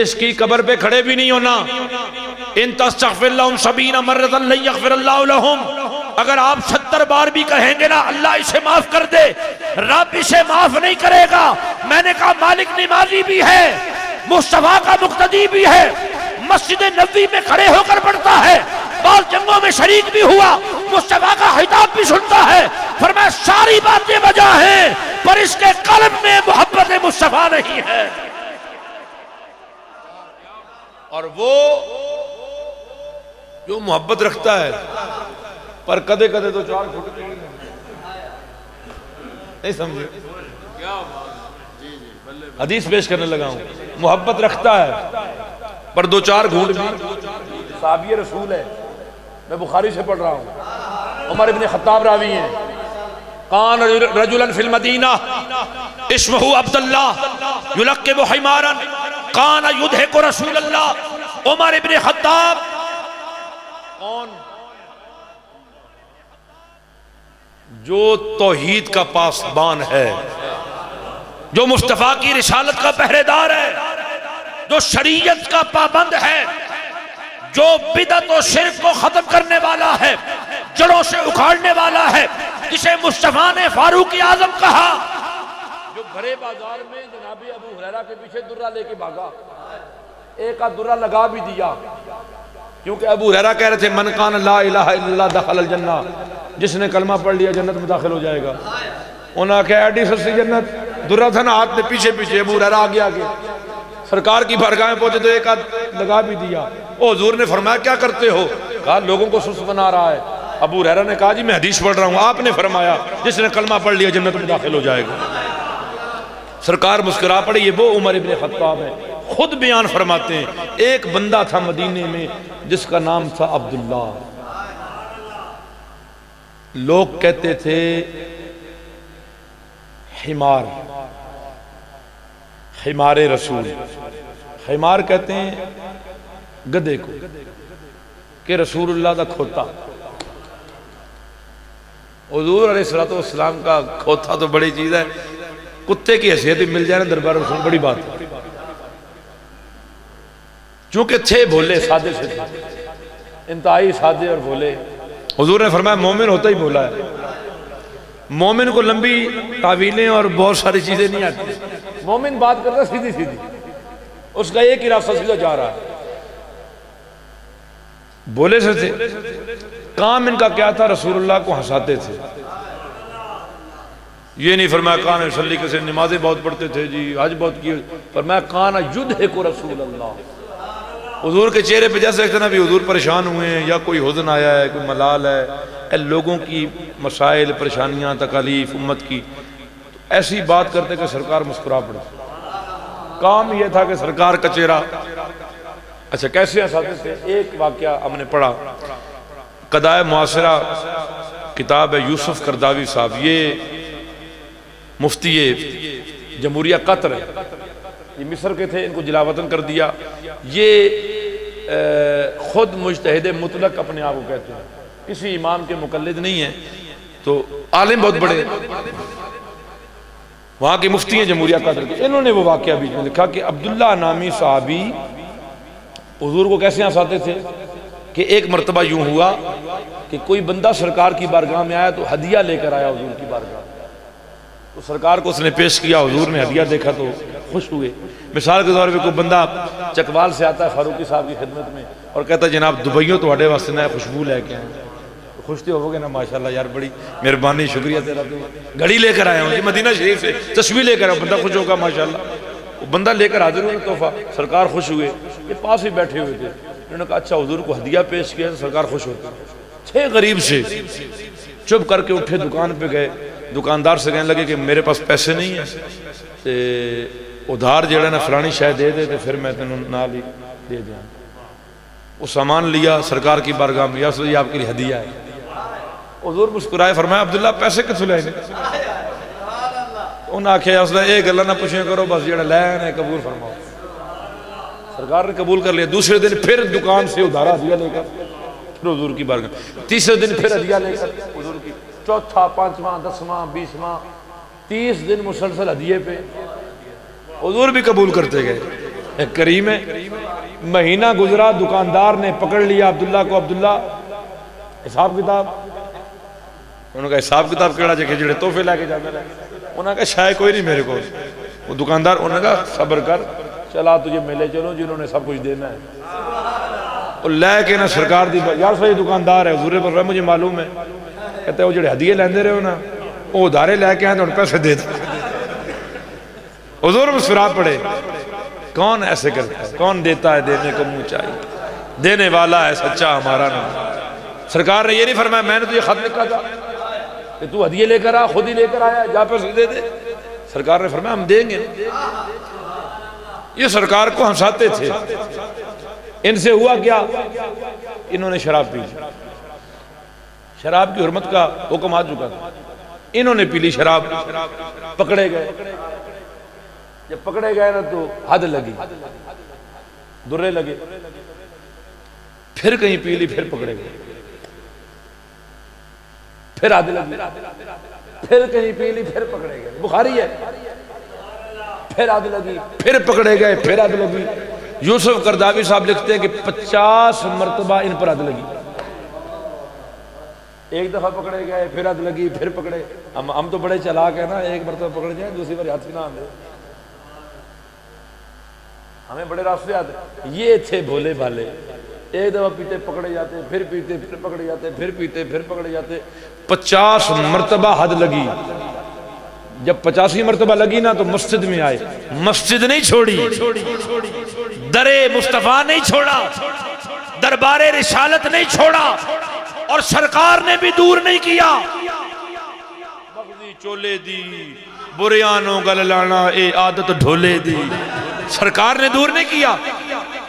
इसकी कब्र पे खड़े भी नहीं होना। इन तस्तग़फ़िरुल्लाह सबीना मर्रतन लन यग़फ़िरल्लाहु लहुम, अगर आप 70 बार भी कहेंगे ना अल्लाह इसे माफ कर दे, रब इसे माफ नहीं करेगा। मैंने कहा मालिक नमाजी भी है, मुस्तफा का मुक्तदी भी है, मस्जिद नबवी में खड़े होकर पढ़ता है, बाल जंगों में शरीक भी हुआ, मुस्तफा का हिताब भी सुनता है। फरमाया सारी बातें वजह है पर इसके कल्ब में मोहब्बत मुस्तफा नहीं है। और वो जो मोहब्बत रखता है पर कदे कदे तो 4 फुट नहीं समझे क्या बात। हदीस पेश करने लगा हूं, मोहब्बत रखता है पर 2-4 घूंट भी। साहबी रसूल है, मैं बुखारी से पढ़ रहा हूँ, उमर इब्न खत्ताब रावी हैं। कान रजुलन फिल मदीना इस्मुहु अब्दुल्लाह युलक्किबु हिमारन कान युदहिकु रसूलल्लाह। उमर इब्न खत्ताब कौन? जो तौहीद का पासबान है, जो मुस्तफ़ा की रिसालत का पहरेदार है, जो शरीयत का पाबंद है, जो बिदअत और शिर्क को खत्म करने वाला है, जड़ों से उखाड़ने वाला है, जिसे मुस्तफ़ा ने फारूक आजम कहा, जो भरे बाजार में जनाबे अबू हुरैरा के पीछे दुर्रा लेके भागा, एक आध दुर्रा लगा भी दिया क्योंकि अबू हुरैरा कह रहे थे मन कान ला इलाहा इल्लल्लाह दखल जन्ना, जिसने कलमा पढ़ लिया जन्नत में दाखिल हो जाएगा। उन्होंने कहा एडी सस्ती जन्नत, दुर्रा था ना हाथ में, पीछे पीछे अबू हुरैरा आगे आगे। सरकार की बारगाह में पहुंचे तो एक हाथ लगा भी दिया। ओ हुजूर ने फरमाया क्या करते हो? कहा लोगों को सुस्त बना रहा है। अबू हुरैरा ने कहा जी मैं हदीस पढ़ रहा हूँ, आपने फरमाया जिसने कलमा पढ़ लिया जन्नत में दाखिल हो जाएगा। सरकार मुस्कुरा पड़ी। ये वो उमर इब्न खत्ताब है, खुद बयान फरमाते हैं, एक बंदा था मदीने में जिसका नाम था अब्दुल्ला। लोग कहते थे हिमार, हिमारे रसूल, हिमार कहते हैं गधे को, के रसूलुल्लाह का खोता। हुजूर अलैहिस्सलाम का खोता तो बड़ी चीज है, कुत्ते की हैसियत मिल जाए ना दरबार रसूल बड़ी बात है। क्योंकि थे भोले सादे से इंतहाई सादे और भोले। हुजूर ने फरमाया मोमिन होता ही भोला है, मोमिन को लंबी तावीलें और बहुत सारी चीज़ें नहीं आती, मोमिन बात करता सीधी सीधी, उसका एक ही रास्ता सीधा जा रहा है। बोले से थे, काम इनका क्या था, रसूलुल्लाह को हंसाते थे। ये नहीं फरमाया कान सल्ली से नमाजें बहुत पढ़ते थे जी, हज बहुत किए, फरमाया कान युद्ध है को रसूलुल्लाह। हुजूर के चेहरे पे जैसे इतना भी हुजूर परेशान हुए हैं या कोई हुज़न आया है, कोई मलाल है, लोगों की मसाइल परेशानियाँ तकलीफ उम्मत की, तो ऐसी बात करते कि सरकार मुस्कुरा पड़े। काम यह था कि सरकार का चेहरा अच्छा कैसे हंसाते थे। एक वाकया हमने पढ़ा, कदाए मुआसरा किताब है यूसुफ करदावी साहब, ये मुफ्ती जमहूरिया कतर है, ये मिस्र के थे, इनको जिलावतन कर दिया। ये खुद मुजतहिद मुतलक अपने आप को कहते हैं, किसी इमाम के मुकल्लिद नहीं है, तो आलिम बहुत बड़े वहाँ के मुफ्ती हैं जमहूरिया कतर के। इन्होंने वो वाकया बीच में लिखा कि अब्दुल्ला नामी साहबी हुजूर को कैसे हंसाते थे कि एक मरतबा यूँ हुआ कि कोई बंदा सरकार की बारगाह में आया तो हदिया लेकर आया हुजूर की बारगाह, तो सरकार को उसने पेश किया, हुजूर ने हदिया देखा तो खुश हुए। मिसाल के तौर पे कोई बंदा चकवाल से आता है फारूकी साहब की खिदमत में और कहता है जनाब दुबईयों तो वास्ते ना खुशबू लेके आए, तो खुश तो हो गए ना, माशाल्लाह यार बड़ी मेहरबानी शुक्रिया तेरा, घड़ी लेकर आया हूँ मदीना शरीफ से, तस्वीर लेकर आया, बंदा खुश होगा माशाल्लाह। बंदा लेकर हाजिर हुआ तोहफा, सरकार खुश हुए, ये पास ही बैठे हुए थे, उन्होंने कहा अच्छा हुजूर को हदिया पेश किया तो सरकार खुश होती। छः गरीब से चुप करके उठे, दुकान पे गए, दुकानदार से कहने लगे कि मेरे पास पैसे नहीं है, तो उधार जड़ा ना फलानी शायद दे दे तो फिर मैं तेन ना भी दे दिया। वो सामान लिया सरकार की बारगाह में, या ये आपके लिए हदिया है। हुजूर मुस्कुराए, फरमाया अब्दुल्ला पैसे कितने लाए? उन्हें आख्या उसने यह गल ना पूछे करो, बस जो लैन है कबूल फरमाओ। सरकार ने कबूल कर लिया। दूसरे दिन फिर दुकान से उधारा हदिया लेकर फिर हुजूर की बारगाह, तीसरे दिन फिर हदिया लेकर हुजूर की, चौथा पांचवा दसवां बीसवां 30 दिन मुसलसल हदिये पे। हुजूर भी कबूल करते गए। करीम है, महीना गुजरा, दुकानदार ने पकड़ लिया अब्दुल्ला को। अब्दुल्ला हिसाब किताब, उन्होंने कहा हिसाब किताब केड़ा जगह जो तोहफे लैके जाते रहे। उन्होंने कहा शायद कोई नहीं मेरे को। वो दुकानदार, उन्होंने कहा सब्र कर, चला तुझे मिले चलो जिन्होंने सब कुछ देना है। और लैके ना सरकार दी यार सही दुकानदार है, हजूर पर मुझे मालूम है, कहते वो जो हदिये लेंदे रहे हो ना वो उधारे लैके आए तो उन्हें पैसे दे दो। हजूर मुस्कुरा पड़े। कौन ऐसे करता है? कौन देता है? देने को मुँह चाहिए, देने वाला है सच्चा हमारा नाम। सरकार ने ये नहीं फरमाया मैंने तुझे खत लिखा था कि तू हदिये लेकर आ, खुद ही लेकर आया, जा पैसे दे दे। सरकार ने फरमाया हम देंगे। ये सरकार को हंसाते थे। इनसे हुआ क्या? इन्होंने शराब पी। शराब की हुर्मत का हुक्म आ चुका था, इन्होंने पी ली शराब, पकड़े गए। जब पकड़े गए ना तो हद लगी, दुर्रे लगे, फिर कहीं पी ली, फिर पकड़े गए, फिर आदि लगी, फिर कहीं पी ली, फिर पकड़े गए। बुखारी है। फिर आदि लगी, फिर पकड़े गए, फिर आदि लगी। यूसुफ करदावी साहब लिखते हैं कि 50 मरतबा इन पर आदि लगी। एक दफा पकड़े गए, फिर आदि लगी, फिर पकड़े। हम तो बड़े चालाक है ना, एक मरतबा पकड़ जाए दूसरी बार हाथ भी ना आने, हमें बड़े रास्ते आते। ये थे भोले भाले। एक दफा पीते पकड़े जाते, फिर पीते फिर पकड़े जाते, फिर पीते फिर पकड़े जाते। 50 मरतबा हद लगी। जब 85 मरतबा लगी ना तो मस्जिद में आए, मस्जिद नहीं छोड़ी, दरे मुस्तफा नहीं छोड़ा, दरबारे रिसालत नहीं छोड़ा, और सरकार ने भी दूर नहीं किया। चोले दी बुरियानों गल लाना ए आदत ढोले दी, सरकार ने दूर नहीं किया।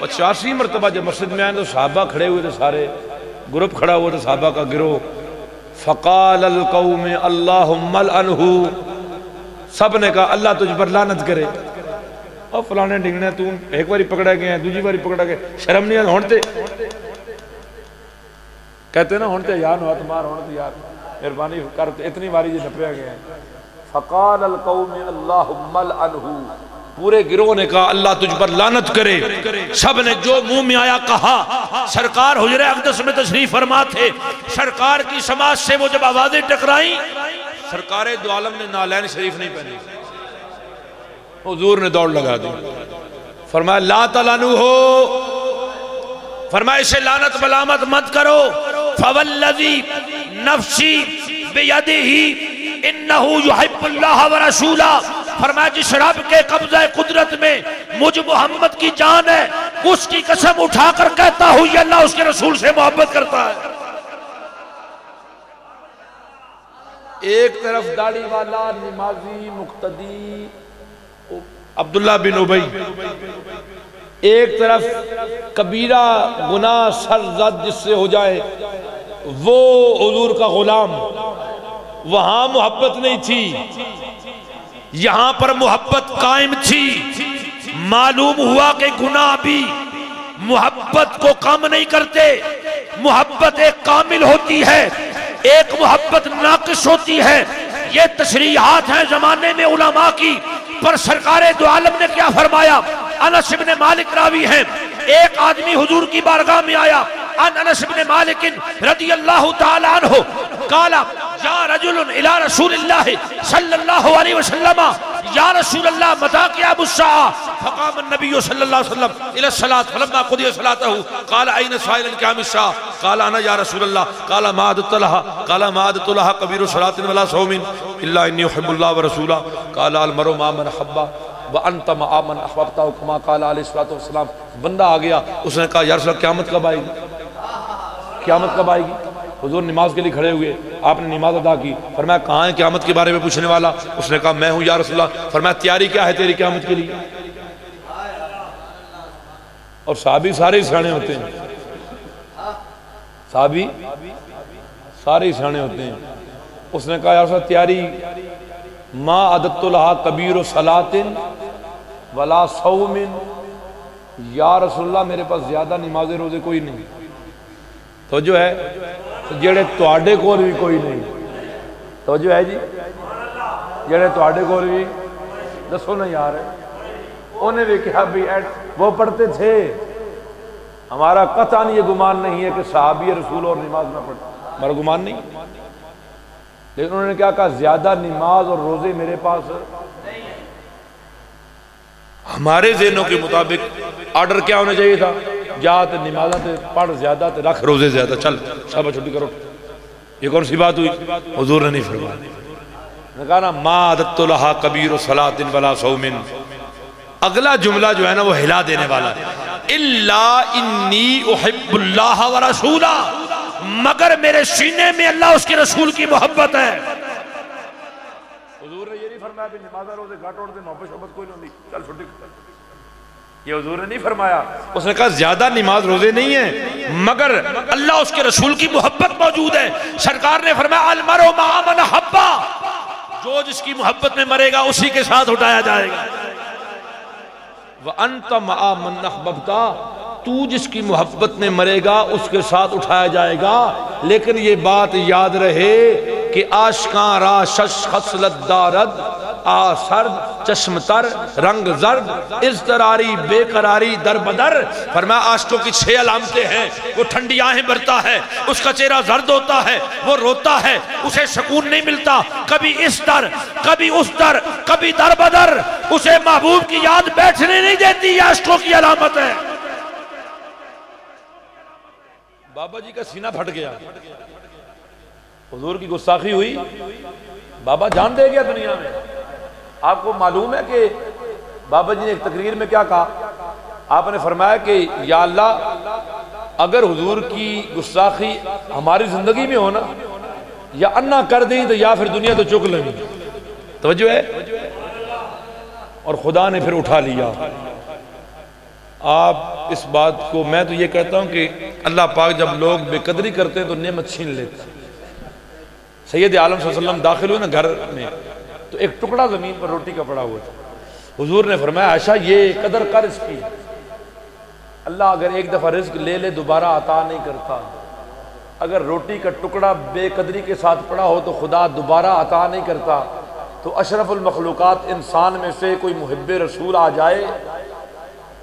85 मरतबा जब मस्जिद में आए तो साहबा खड़े हुए थे, सारे ग्रुप खड़ा हुआ था साहबा का गिरोह। फ़क़ाल अल-क़ौम अल्लाहुम्मा लअनहु, सब ने कहा अल्लाह तुझ पर लानत करे। और फलाने डिंगने तू एक बारी पकड़ा गया, दूसरी बारी पकड़ा गया, शर्म नहीं आई? होते कहते ना होते यार, तुम्हार होते यार, मेहरबानी कर, इतनी बारी जो नपया गया। फ़क़ाल अल-क़ौम अल्लाहुम्मा लअनहु, पूरे गिरोह ने कहा अल्लाह तुझ पर लानत करे। सब ने जो मुंह में आया कहा। सरकार हुजरे अक़दस में तशरीफ फरमा थे। सरकार की समाज से वो जब आवाजें टकराई, सरकारे दो आलम ने नालैन शरीफ नहीं पहने, हुजूर ने दौड़ लगा दी। फरमाया ला तलानु हो, फरमाया इसे लानत बलामत मत करो। फवल्लज़ी नफ्सी बियदिही इन्नहु युहिब्बुल्लाह व रसूलहू, फरमाया जिस रब के कब्जा कुदरत में मुझ मोहम्मद की जान है, उसकी कसम उठाकर कहता हूं ये अल्लाह उसके रसूल से मोहब्बत करता है। एक तरफ दाढ़ी वाला नमाजी मुक्तदी अब्दुल्ला बिन उबई, एक तरफ कबीरा गुनाह सरजद जिससे हो जाए वो हुजूर का गुलाम। वहां मोहब्बत नहीं थी, यहां पर मोहब्बत कायम थी। मालूम हुआ कि गुनाह भी मोहब्बत को कम नहीं करते। मोहब्बत एक कामिल होती है, एक मोहब्बत नाकिस होती है। ये तशरीहात हैं जमाने में उलमा की, पर सरकारे दो आलम ने क्या फरमाया। अनस इब्ने मालिक रावी हैं, एक आदमी हुजूर की बारगाह में आया। अनस इब्ने मालिक रदियल्लाहु ताला अन्हु काला या रजुलन इला रसूलिल्लाह सल्लल्लाहु अलैहि वसल्लम, या रसूल अल्लाह मता क़याम अस्सआ। फ़क़ाम अन्नबी सल्लल्लाहु अलैहि वसल्लम इला सलात फलम्मा क़ुदिया सलातहु क़ाल अयना साइलन क़याम अस्सआ, क़ाल अना या रसूल अल्लाह, क़ाल मादतु लहा कबीरु सलातिन वला सौमिन इल्ला इन्नी उहिब्बुल्लाह व रसूलहू, क़ाल अल मरउ मा मन हब्बा व अंत मा मन अहब्बतहु, कमा क़ाल अलैहिस्सलातु वस्सलाम। बंदा आ गया, उसने कहा या रसूल क़यामत कब आएगी, क़यामत कब आएगी। हुजूर नमाज के लिए खड़े हुए, आपने नमाज अदा की। फरमाया कहाँ है क़यामत के बारे में पूछने वाला। उसने कहा मैं हूँ या रसूल अल्लाह। फरमाया तैयारी क्या है तेरी क़यामत के लिए। और साहबी सारे सियाने होते हैं, साहबी सारे सियाने होते हैं। उसने कहा या रसूल अल्लाह तैयारी माँ आदतुल्लाह कबीर सलातिन वला सौमिन, या रसूल अल्लाह मेरे पास ज़्यादा नमाज रोज़े कोई नहीं, तो जो है जेड़े तुहाडे कोल भी कोई नहीं, तो जो है जी जेड़े तुहाडे कोल भी। दसो ना यार, उन्हें भी क्या भी वो पढ़ते थे। हमारा कतई ये गुमान नहीं है कि सहाबी रसूल और नमाज ना पढ़ते, हमारा गुमान नहीं। लेकिन उन्होंने क्या कहा, ज्यादा नमाज और रोजे मेरे पास। हमारे ज़हनों के मुताबिक आर्डर क्या होना चाहिए था, जात नमाज़ पढ़ ज्यादा ते रख रोजे ज्यादा, चल शाबाश छुट्टी करो। ये कौन सी बात हुई, हुजूर ने नहीं फरमाया। कहा ना मा आदतुल्लाह कबीर सलातिन वला सौमिन। अगला जुमला जो है ना वो हिला देने वाला है, इल्ला इन्नी उहिब्बुल्लाह व रसूला, मगर मेरे सीने में अल्लाह उसके रसूल की मोहब्बत है। हुजूर ने ये नहीं फरमाया कि नमाज़ रोजे घाट और दे मोहब्बत शब्द कोई नहीं, चल छुट्टी कर, ये हुजूर ने नहीं फरमाया। उसने कहा ज्यादा नमाज रोजे नहीं है, मगर अल्लाह उसके रसूल की मोहब्बत मौजूद है। सरकार ने फरमाया अल मरउ मा मन हब्बा, जो जिसकी मोहब्बत में मरेगा उसी के साथ उठाया जाएगा। व अंत मा मन अहबब्ता, तू जिसकी मोहब्बत में मरेगा उसके साथ उठाया जाएगा। लेकिन ये बात याद रहे कि आशकां राशश खसलत दारद आसर्द चश्मतर रंग जर्द इज़तरारी बेकरारी दरबदर। फरमाया आशकों की छह अलामतें हैं, वो ठंडी आहें भरता है, उसका चेहरा जर्द होता है, वो रोता है, उसे सुकून नहीं मिलता, कभी इस दर कभी उस दर कभी दरबदर, उसे महबूब की याद बैठने नहीं देती। आशकों की अलामत है। बाबा जी का सीना फट गया, हुजूर की गुस्ताखी हुई, बाबा जान दे गया दुनिया में। आपको मालूम है कि बाबा जी ने एक तकरीर में क्या कहा, आपने फरमाया कि या अल्लाह अगर हुजूर की गुस्ताखी हमारी जिंदगी में हो ना, या अन्ना कर दें तो या फिर दुनिया तो चुक लेंगे, तवज्जो है। और खुदा ने फिर उठा लिया। आप इस बात को, मैं तो ये कहता हूँ कि अल्लाह पाक जब लोग बेकदरी करते हैं तो नेमत छीन लेता है। सैयद आलम सल्लल्लाहु अलैहि वसल्लम दाखिल हुए ना घर में, तो एक टुकड़ा ज़मीन पर रोटी का पड़ा हुआ था। हुजूर ने फरमाया आयशा ये कदर कर इसकी, अल्लाह अगर एक दफ़ा रिस्क ले ले दोबारा अता नहीं करता। अगर रोटी का टुकड़ा बेकदरी के साथ पड़ा हो तो खुदा दोबारा अता नहीं करता। तो अशरफुल मखलूक़ात इंसान में से कोई मुहिब्बे रसूल आ जाए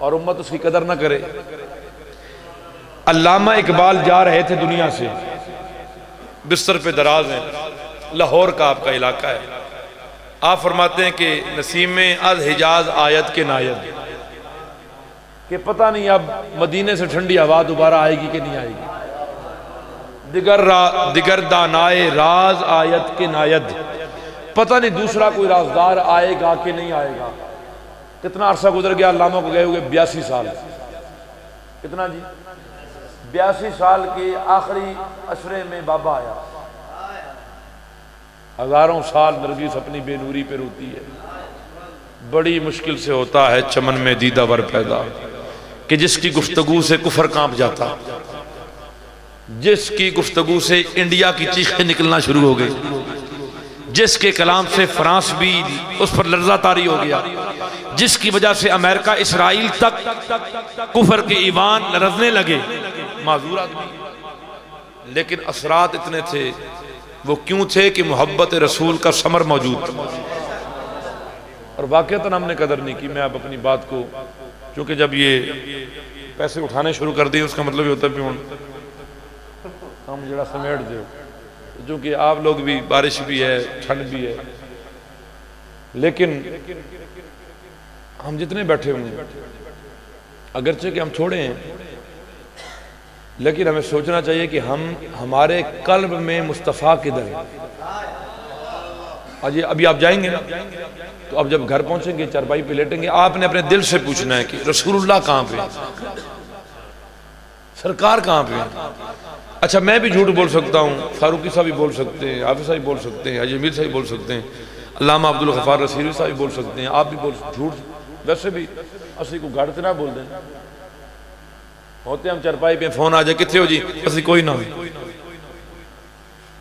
और उम्मत उसकी कदर न करे। अल्लामा इकबाल जा रहे थे दुनिया से, बिस्तर पे दराज हैं, लाहौर का आपका इलाका है। आप फरमाते हैं कि नसीम अज हिजाज आयत के नायब कि पता नहीं अब मदीने से ठंडी हवा दोबारा आएगी कि नहीं आएगी। दिगर दानाए राज आयत के नायद, पता नहीं दूसरा कोई राजदार आएगा कि नहीं आएगा। कितना अरसा गुजर गया, अल्लामा को गए हुए 82 साल। कितना जी, 82 साल के आखिरी अशरे में बाबा आया। हजारों साल नरगिस अपनी बेनूरी पे रोती है। बड़ी मुश्किल से होता है चमन में दीदावर पैदा कि जिसकी गुफ्तगू से कुफर कांप जाता, जिसकी गुफ्तगू से इंडिया की चीखें निकलना शुरू हो गई, जिसके कलाम से फ्रांस भी उस पर लर्जा तारी हो गया, जिसकी वजह से अमेरिका इसराइल तक कुफर के ईवान लरजने लगे। माजूर आदमी, लेकिन असरात इतने थे। वो क्यों थे कि मोहब्बत रसूल का समर मौजूद था। और वाकईतन हमने कदर नहीं की। मैं आप अपनी बात को, क्योंकि जब ये पैसे उठाने शुरू कर दिए उसका मतलब ये होता है हम जरा समेट दो, क्योंकि आप लोग भी, बारिश भी है, ठंड भी है, लेकिन हम जितने बैठे हुए अगरचे कि हम छोड़े हैं, लेकिन हमें सोचना चाहिए कि हम, हमारे कल्ब में मुस्तफ़ा किधर है। आज अभी आप जाएंगे ना, तो अब जब घर पहुंचेंगे चारपाई पे लेटेंगे, आपने अपने दिल से पूछना है कि रसूलुल्लाह कहाँ पे, सरकार कहाँ पे। अच्छा, मैं भी झूठ बोल सकता हूँ, फारूकी साहब भी बोल सकते हैं, हाफिज साहब बोल सकते हैं, अजमीर साहब बोल सकते हैं, अल्लामा अब्दुल गफ़ार रसीवी साहब बोल सकते हैं, आप भी बोल सकते। झूठ वैसे भी असली को गाड़ते ना बोल दें। होते हम चरपाई पे, फोन आ जाए कितने हो जी, असली कोई ना हो।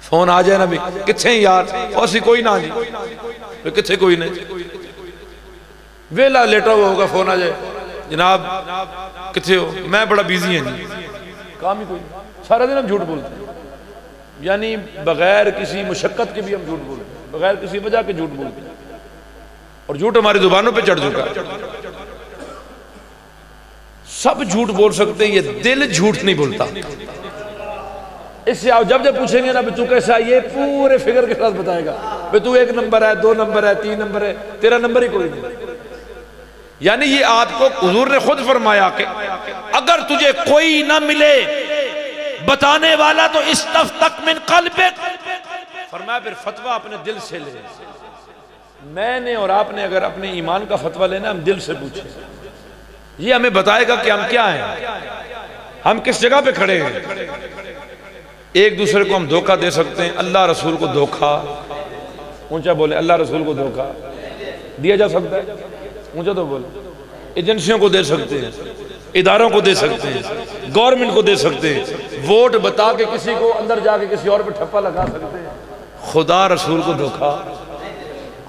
फोन आ जाए ना भी कितने यार, असली कोई ना जी, कितने कोई नहीं। वेला लेटा हुआ होगा, फोन आ जाए जनाब कितने हो, मैं बड़ा बिजी है जी, काम ही कोई। सारा दिन हम झूठ बोलते हैं, यानी बगैर किसी मुशक्क़त के भी हम झूठ बोलते हैं, बगैर किसी वजह के झूठ बोलते हैं, और झूठ हमारी जुबानों पे चढ़ चुका है। सब झूठ बोल सकते हैं, ये दिल झूठ नहीं बोलता। इससे आप जब जब पूछेंगे ना तू कैसा, ये पूरे फिगर के साथ बताएगा भाई तू 1 नंबर है, 2 नंबर है, 3 नंबर है, तेरा नंबर ही कोई नहीं। यानी ये आपको हुजूर ने खुद फरमाया कि अगर तुझे कोई ना मिले बताने वाला तो इस तफ तक मिन कल्बे, फरमाया फिर फतवा अपने दिल से ले। मैंने और आपने अगर अपने ईमान का फतवा लेना, हम दिल से पूछे, ये हमें बताएगा कि हम क्या हैं, हम किस जगह पे खड़े हैं। एक दूसरे को हम धोखा दे सकते हैं। अल्लाह रसूल को धोखा, ऊंचा बोले, अल्लाह रसूल को धोखा दिया जा सकता है, ऊंचा तो बोले। एजेंसियों को दे सकते हैं, इदारों को दे सकते हैं, गवर्नमेंट को दे सकते हैं, वोट बता के किसी को अंदर जाके किसी और पे ठप्पा लगा सकते हैं। खुदा रसूल को धोखा,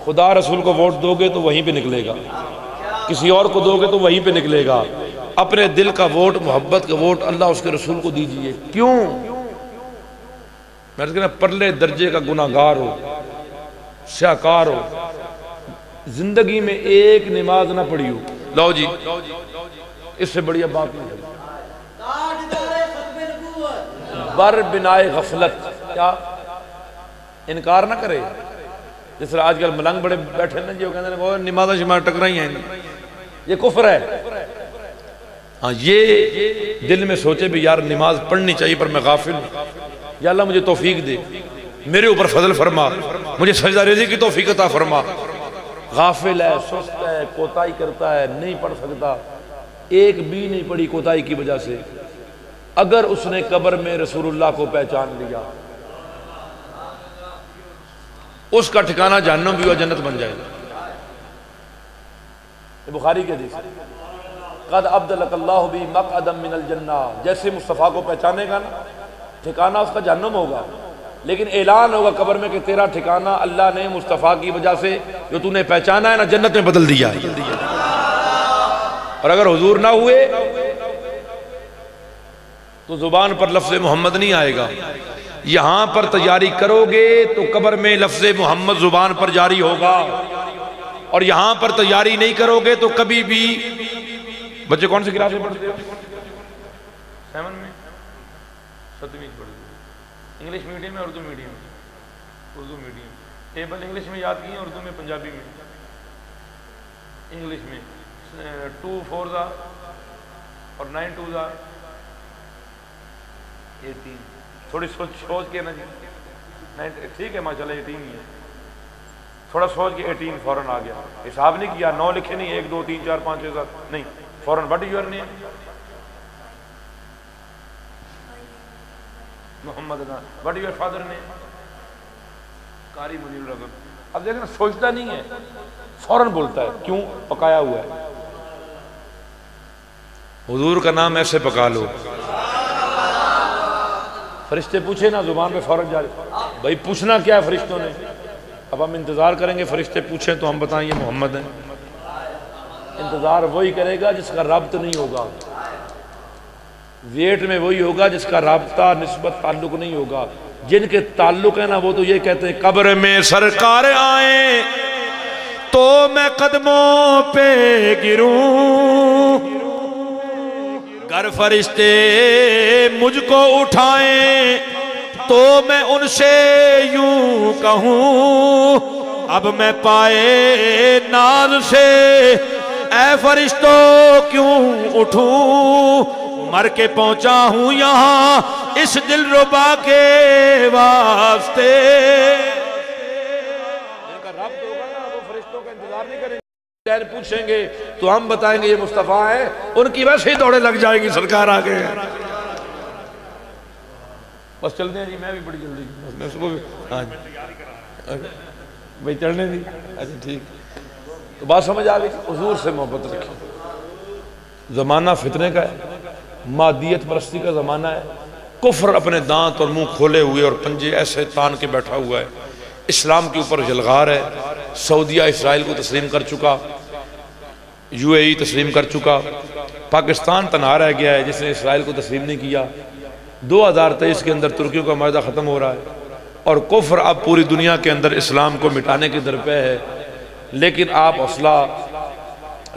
खुदा रसूल को वोट दोगे तो वहीं पे निकलेगा, किसी और को दोगे तो वहीं पे निकलेगा। अपने दिल का वोट, मोहब्बत का वोट अल्लाह उसके रसूल को दीजिए। क्यों? मैं कहना परले दर्जे का गुनाहगार हो, शाहकार हो, जिंदगी में एक नमाज ना पढ़ी हो, लाओ जी इससे बढ़िया बात नहीं। बर बिनाए गफलत, क्या इनकार ना करे। जिस तरह आजकल मलंग बड़े बैठे ना जी, कहते हैं नमाज़ शमाज़ टकरा ही है, ये कुफर है। हाँ, ये दिल में सोचे भी यार नमाज पढ़नी चाहिए पर मैं गाफिल हूँ, या अल्लाह मुझे तौफीक दे, मेरे ऊपर फजल फरमा, मुझे सजदा रेज़ी की तौफीक अता फरमा। गाफिल है, सुस्त है, कोताही करता है, नहीं पढ़ सकता, एक भी नहीं पड़ी कोताही की वजह से। अगर उसने कब्र में रसूलुल्लाह को पहचान लिया, उसका ठिकाना जहन्नम भी हुआ, जन्नत बन जाएगी। बुखारी के हदीस, कद अब्दलकल्लाहु बि मक़अदम मिनल जन्ना, जैसे मुस्तफ़ा को पहचानेगा ना, ठिकाना उसका जहन्नम होगा, लेकिन ऐलान होगा कब्र में कि तेरा ठिकाना अल्लाह ने मुस्तफ़ा की वजह से जो तूने पहचाना है ना, जन्नत में बदल दिया है। और अगर हुजूर ना हुए तो जुबान पर लफ्ज़ मोहम्मद नहीं आएगा, यहाँ पर तैयारी करोगे तो कब्र में लफ्ज़े मोहम्मद जुबान पर जारी होगा, और यहाँ पर तैयारी नहीं करोगे तो कभी भी। बच्चे कौन से क्लास में पढ़ते हो? 7 में, 7वीं पढ़ते हो। इंग्लिश मीडियम में, उर्दू मीडियम में? उर्दू मीडियम। टेबल इंग्लिश में याद किए, उर्दू में, पंजाबी में, इंग्लिश में। 2 4 और 9 2 18। थोड़ी सोच के ना जी, 9 ठीक है माशाल्लाह 18 ही है। थोड़ा सोच के 18 फौरन आ गया। हिसाब नहीं किया, 9 लिखे नहीं, 1 2 3 4 5 6 7 नहीं, फौरन व्हाट यूर नेम मोहम्मद ना, व्हाट यूर फादर नेम कारी मुनीर रगन। अब देखना सोचता नहीं है, फौरन बोलता है, क्यों? पकाया हुआ है। हुजूर का नाम ऐसे पका लो, फरिश्ते पूछे ना जुबान पे फौरन जारी। भाई पूछना क्या है फरिश्तों ने? अब हम इंतज़ार करेंगे फरिश्ते पूछें तो हम बताएं ये मोहम्मद हैं। इंतज़ार वही करेगा जिसका रब्त नहीं होगा, वेट में वही होगा जिसका रब्ता निस्बत ताल्लुक नहीं होगा। जिनके ताल्लुक है ना वो तो ये कहते हैं कब्र में सरकार आए तो मैं कदमों पे गिरूं, गर फरिश्ते मुझको उठाएं तो मैं उनसे यूं कहूं अब मैं पाए नाज से ऐ फरिश्तों क्यों उठूं। मर के पहुंचा हूं यहाँ इस दिलरुबा के वास्ते। पूछेंगे तो हम बताएंगे ये मुस्तफा है, उनकी वैसे ही दौड़े लग जाएंगी, सरकार आ गए। बस चलते हैं जी, मैं भी बड़ी जल्दी भाई चलने दी। अच्छा ठीक, तो बात समझ आ गई। हुजूर से मोहब्बत रखी। जमाना फितने का है, मादियत परस्ती का जमाना है। कुफर अपने दांत और मुंह खोले हुए और पंजे ऐसे तान के बैठा हुआ है। इस्लाम के ऊपर जलगार है। सऊदीया इसराइल को तस्लीम कर चुका, UAE तस्लीम कर चुका, पाकिस्तान तनहा रह गया है जिसने इसराइल को तस्लीम नहीं किया। 2023 के अंदर तुर्कियों का मायदा ख़त्म हो रहा है, और कुफ्र अब पूरी दुनिया के अंदर इस्लाम को मिटाने के दर पे है। लेकिन आप हौसला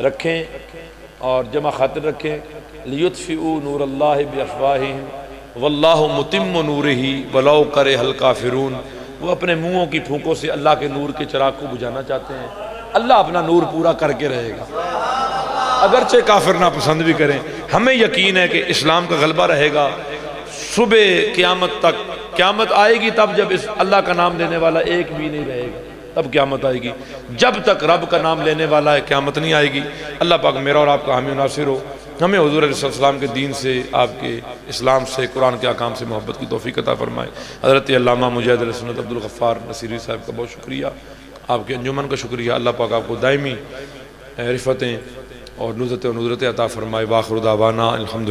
रखें और जमा खातिर रखें। लियुत्फ़िउ नूरल्लाहि बिअफ़वाहिहिम वल्लाहु मुतिम्मु नूरिही वलौ करहल काफ़िरून। वो अपने मुँहों की फूकों से अल्लाह के नूर के चिराग को बुझाना चाहते हैं। अल्लाह अपना नूर पूरा करके रहेगा, अगरचे काफिर ना पसंद भी करें। हमें यकीन है कि इस्लाम का गलबा रहेगा सुबह क़यामत तक। क़यामत आएगी तब जब इस अल्लाह का नाम लेने वाला एक भी नहीं रहेगा, तब क़यामत आएगी। जब तक रब का नाम लेने वाला है क़यामत नहीं आएगी। अल्लाह पाक मेरा और आपका हामी नासिर हो। हमें हुज़ूर अलैहिस्सलाम के दीन से, आपके इस्लाम से, कुरान के अहकाम से मोहब्बत की तौफीक अता फरमाए। हज़रत अल्लामा मुजाहिद अल-सुन्नत अब्दुल गफ़ार नसीरी साहब का बहुत शुक्रिया, आपके अंजुमन का शुक्रिया। अल्लाह पाक आपको दायमी रिफ़तें और नुज़रत अता फरमाए। वाखिर दावाना अल्हम्दुलिल्लाह।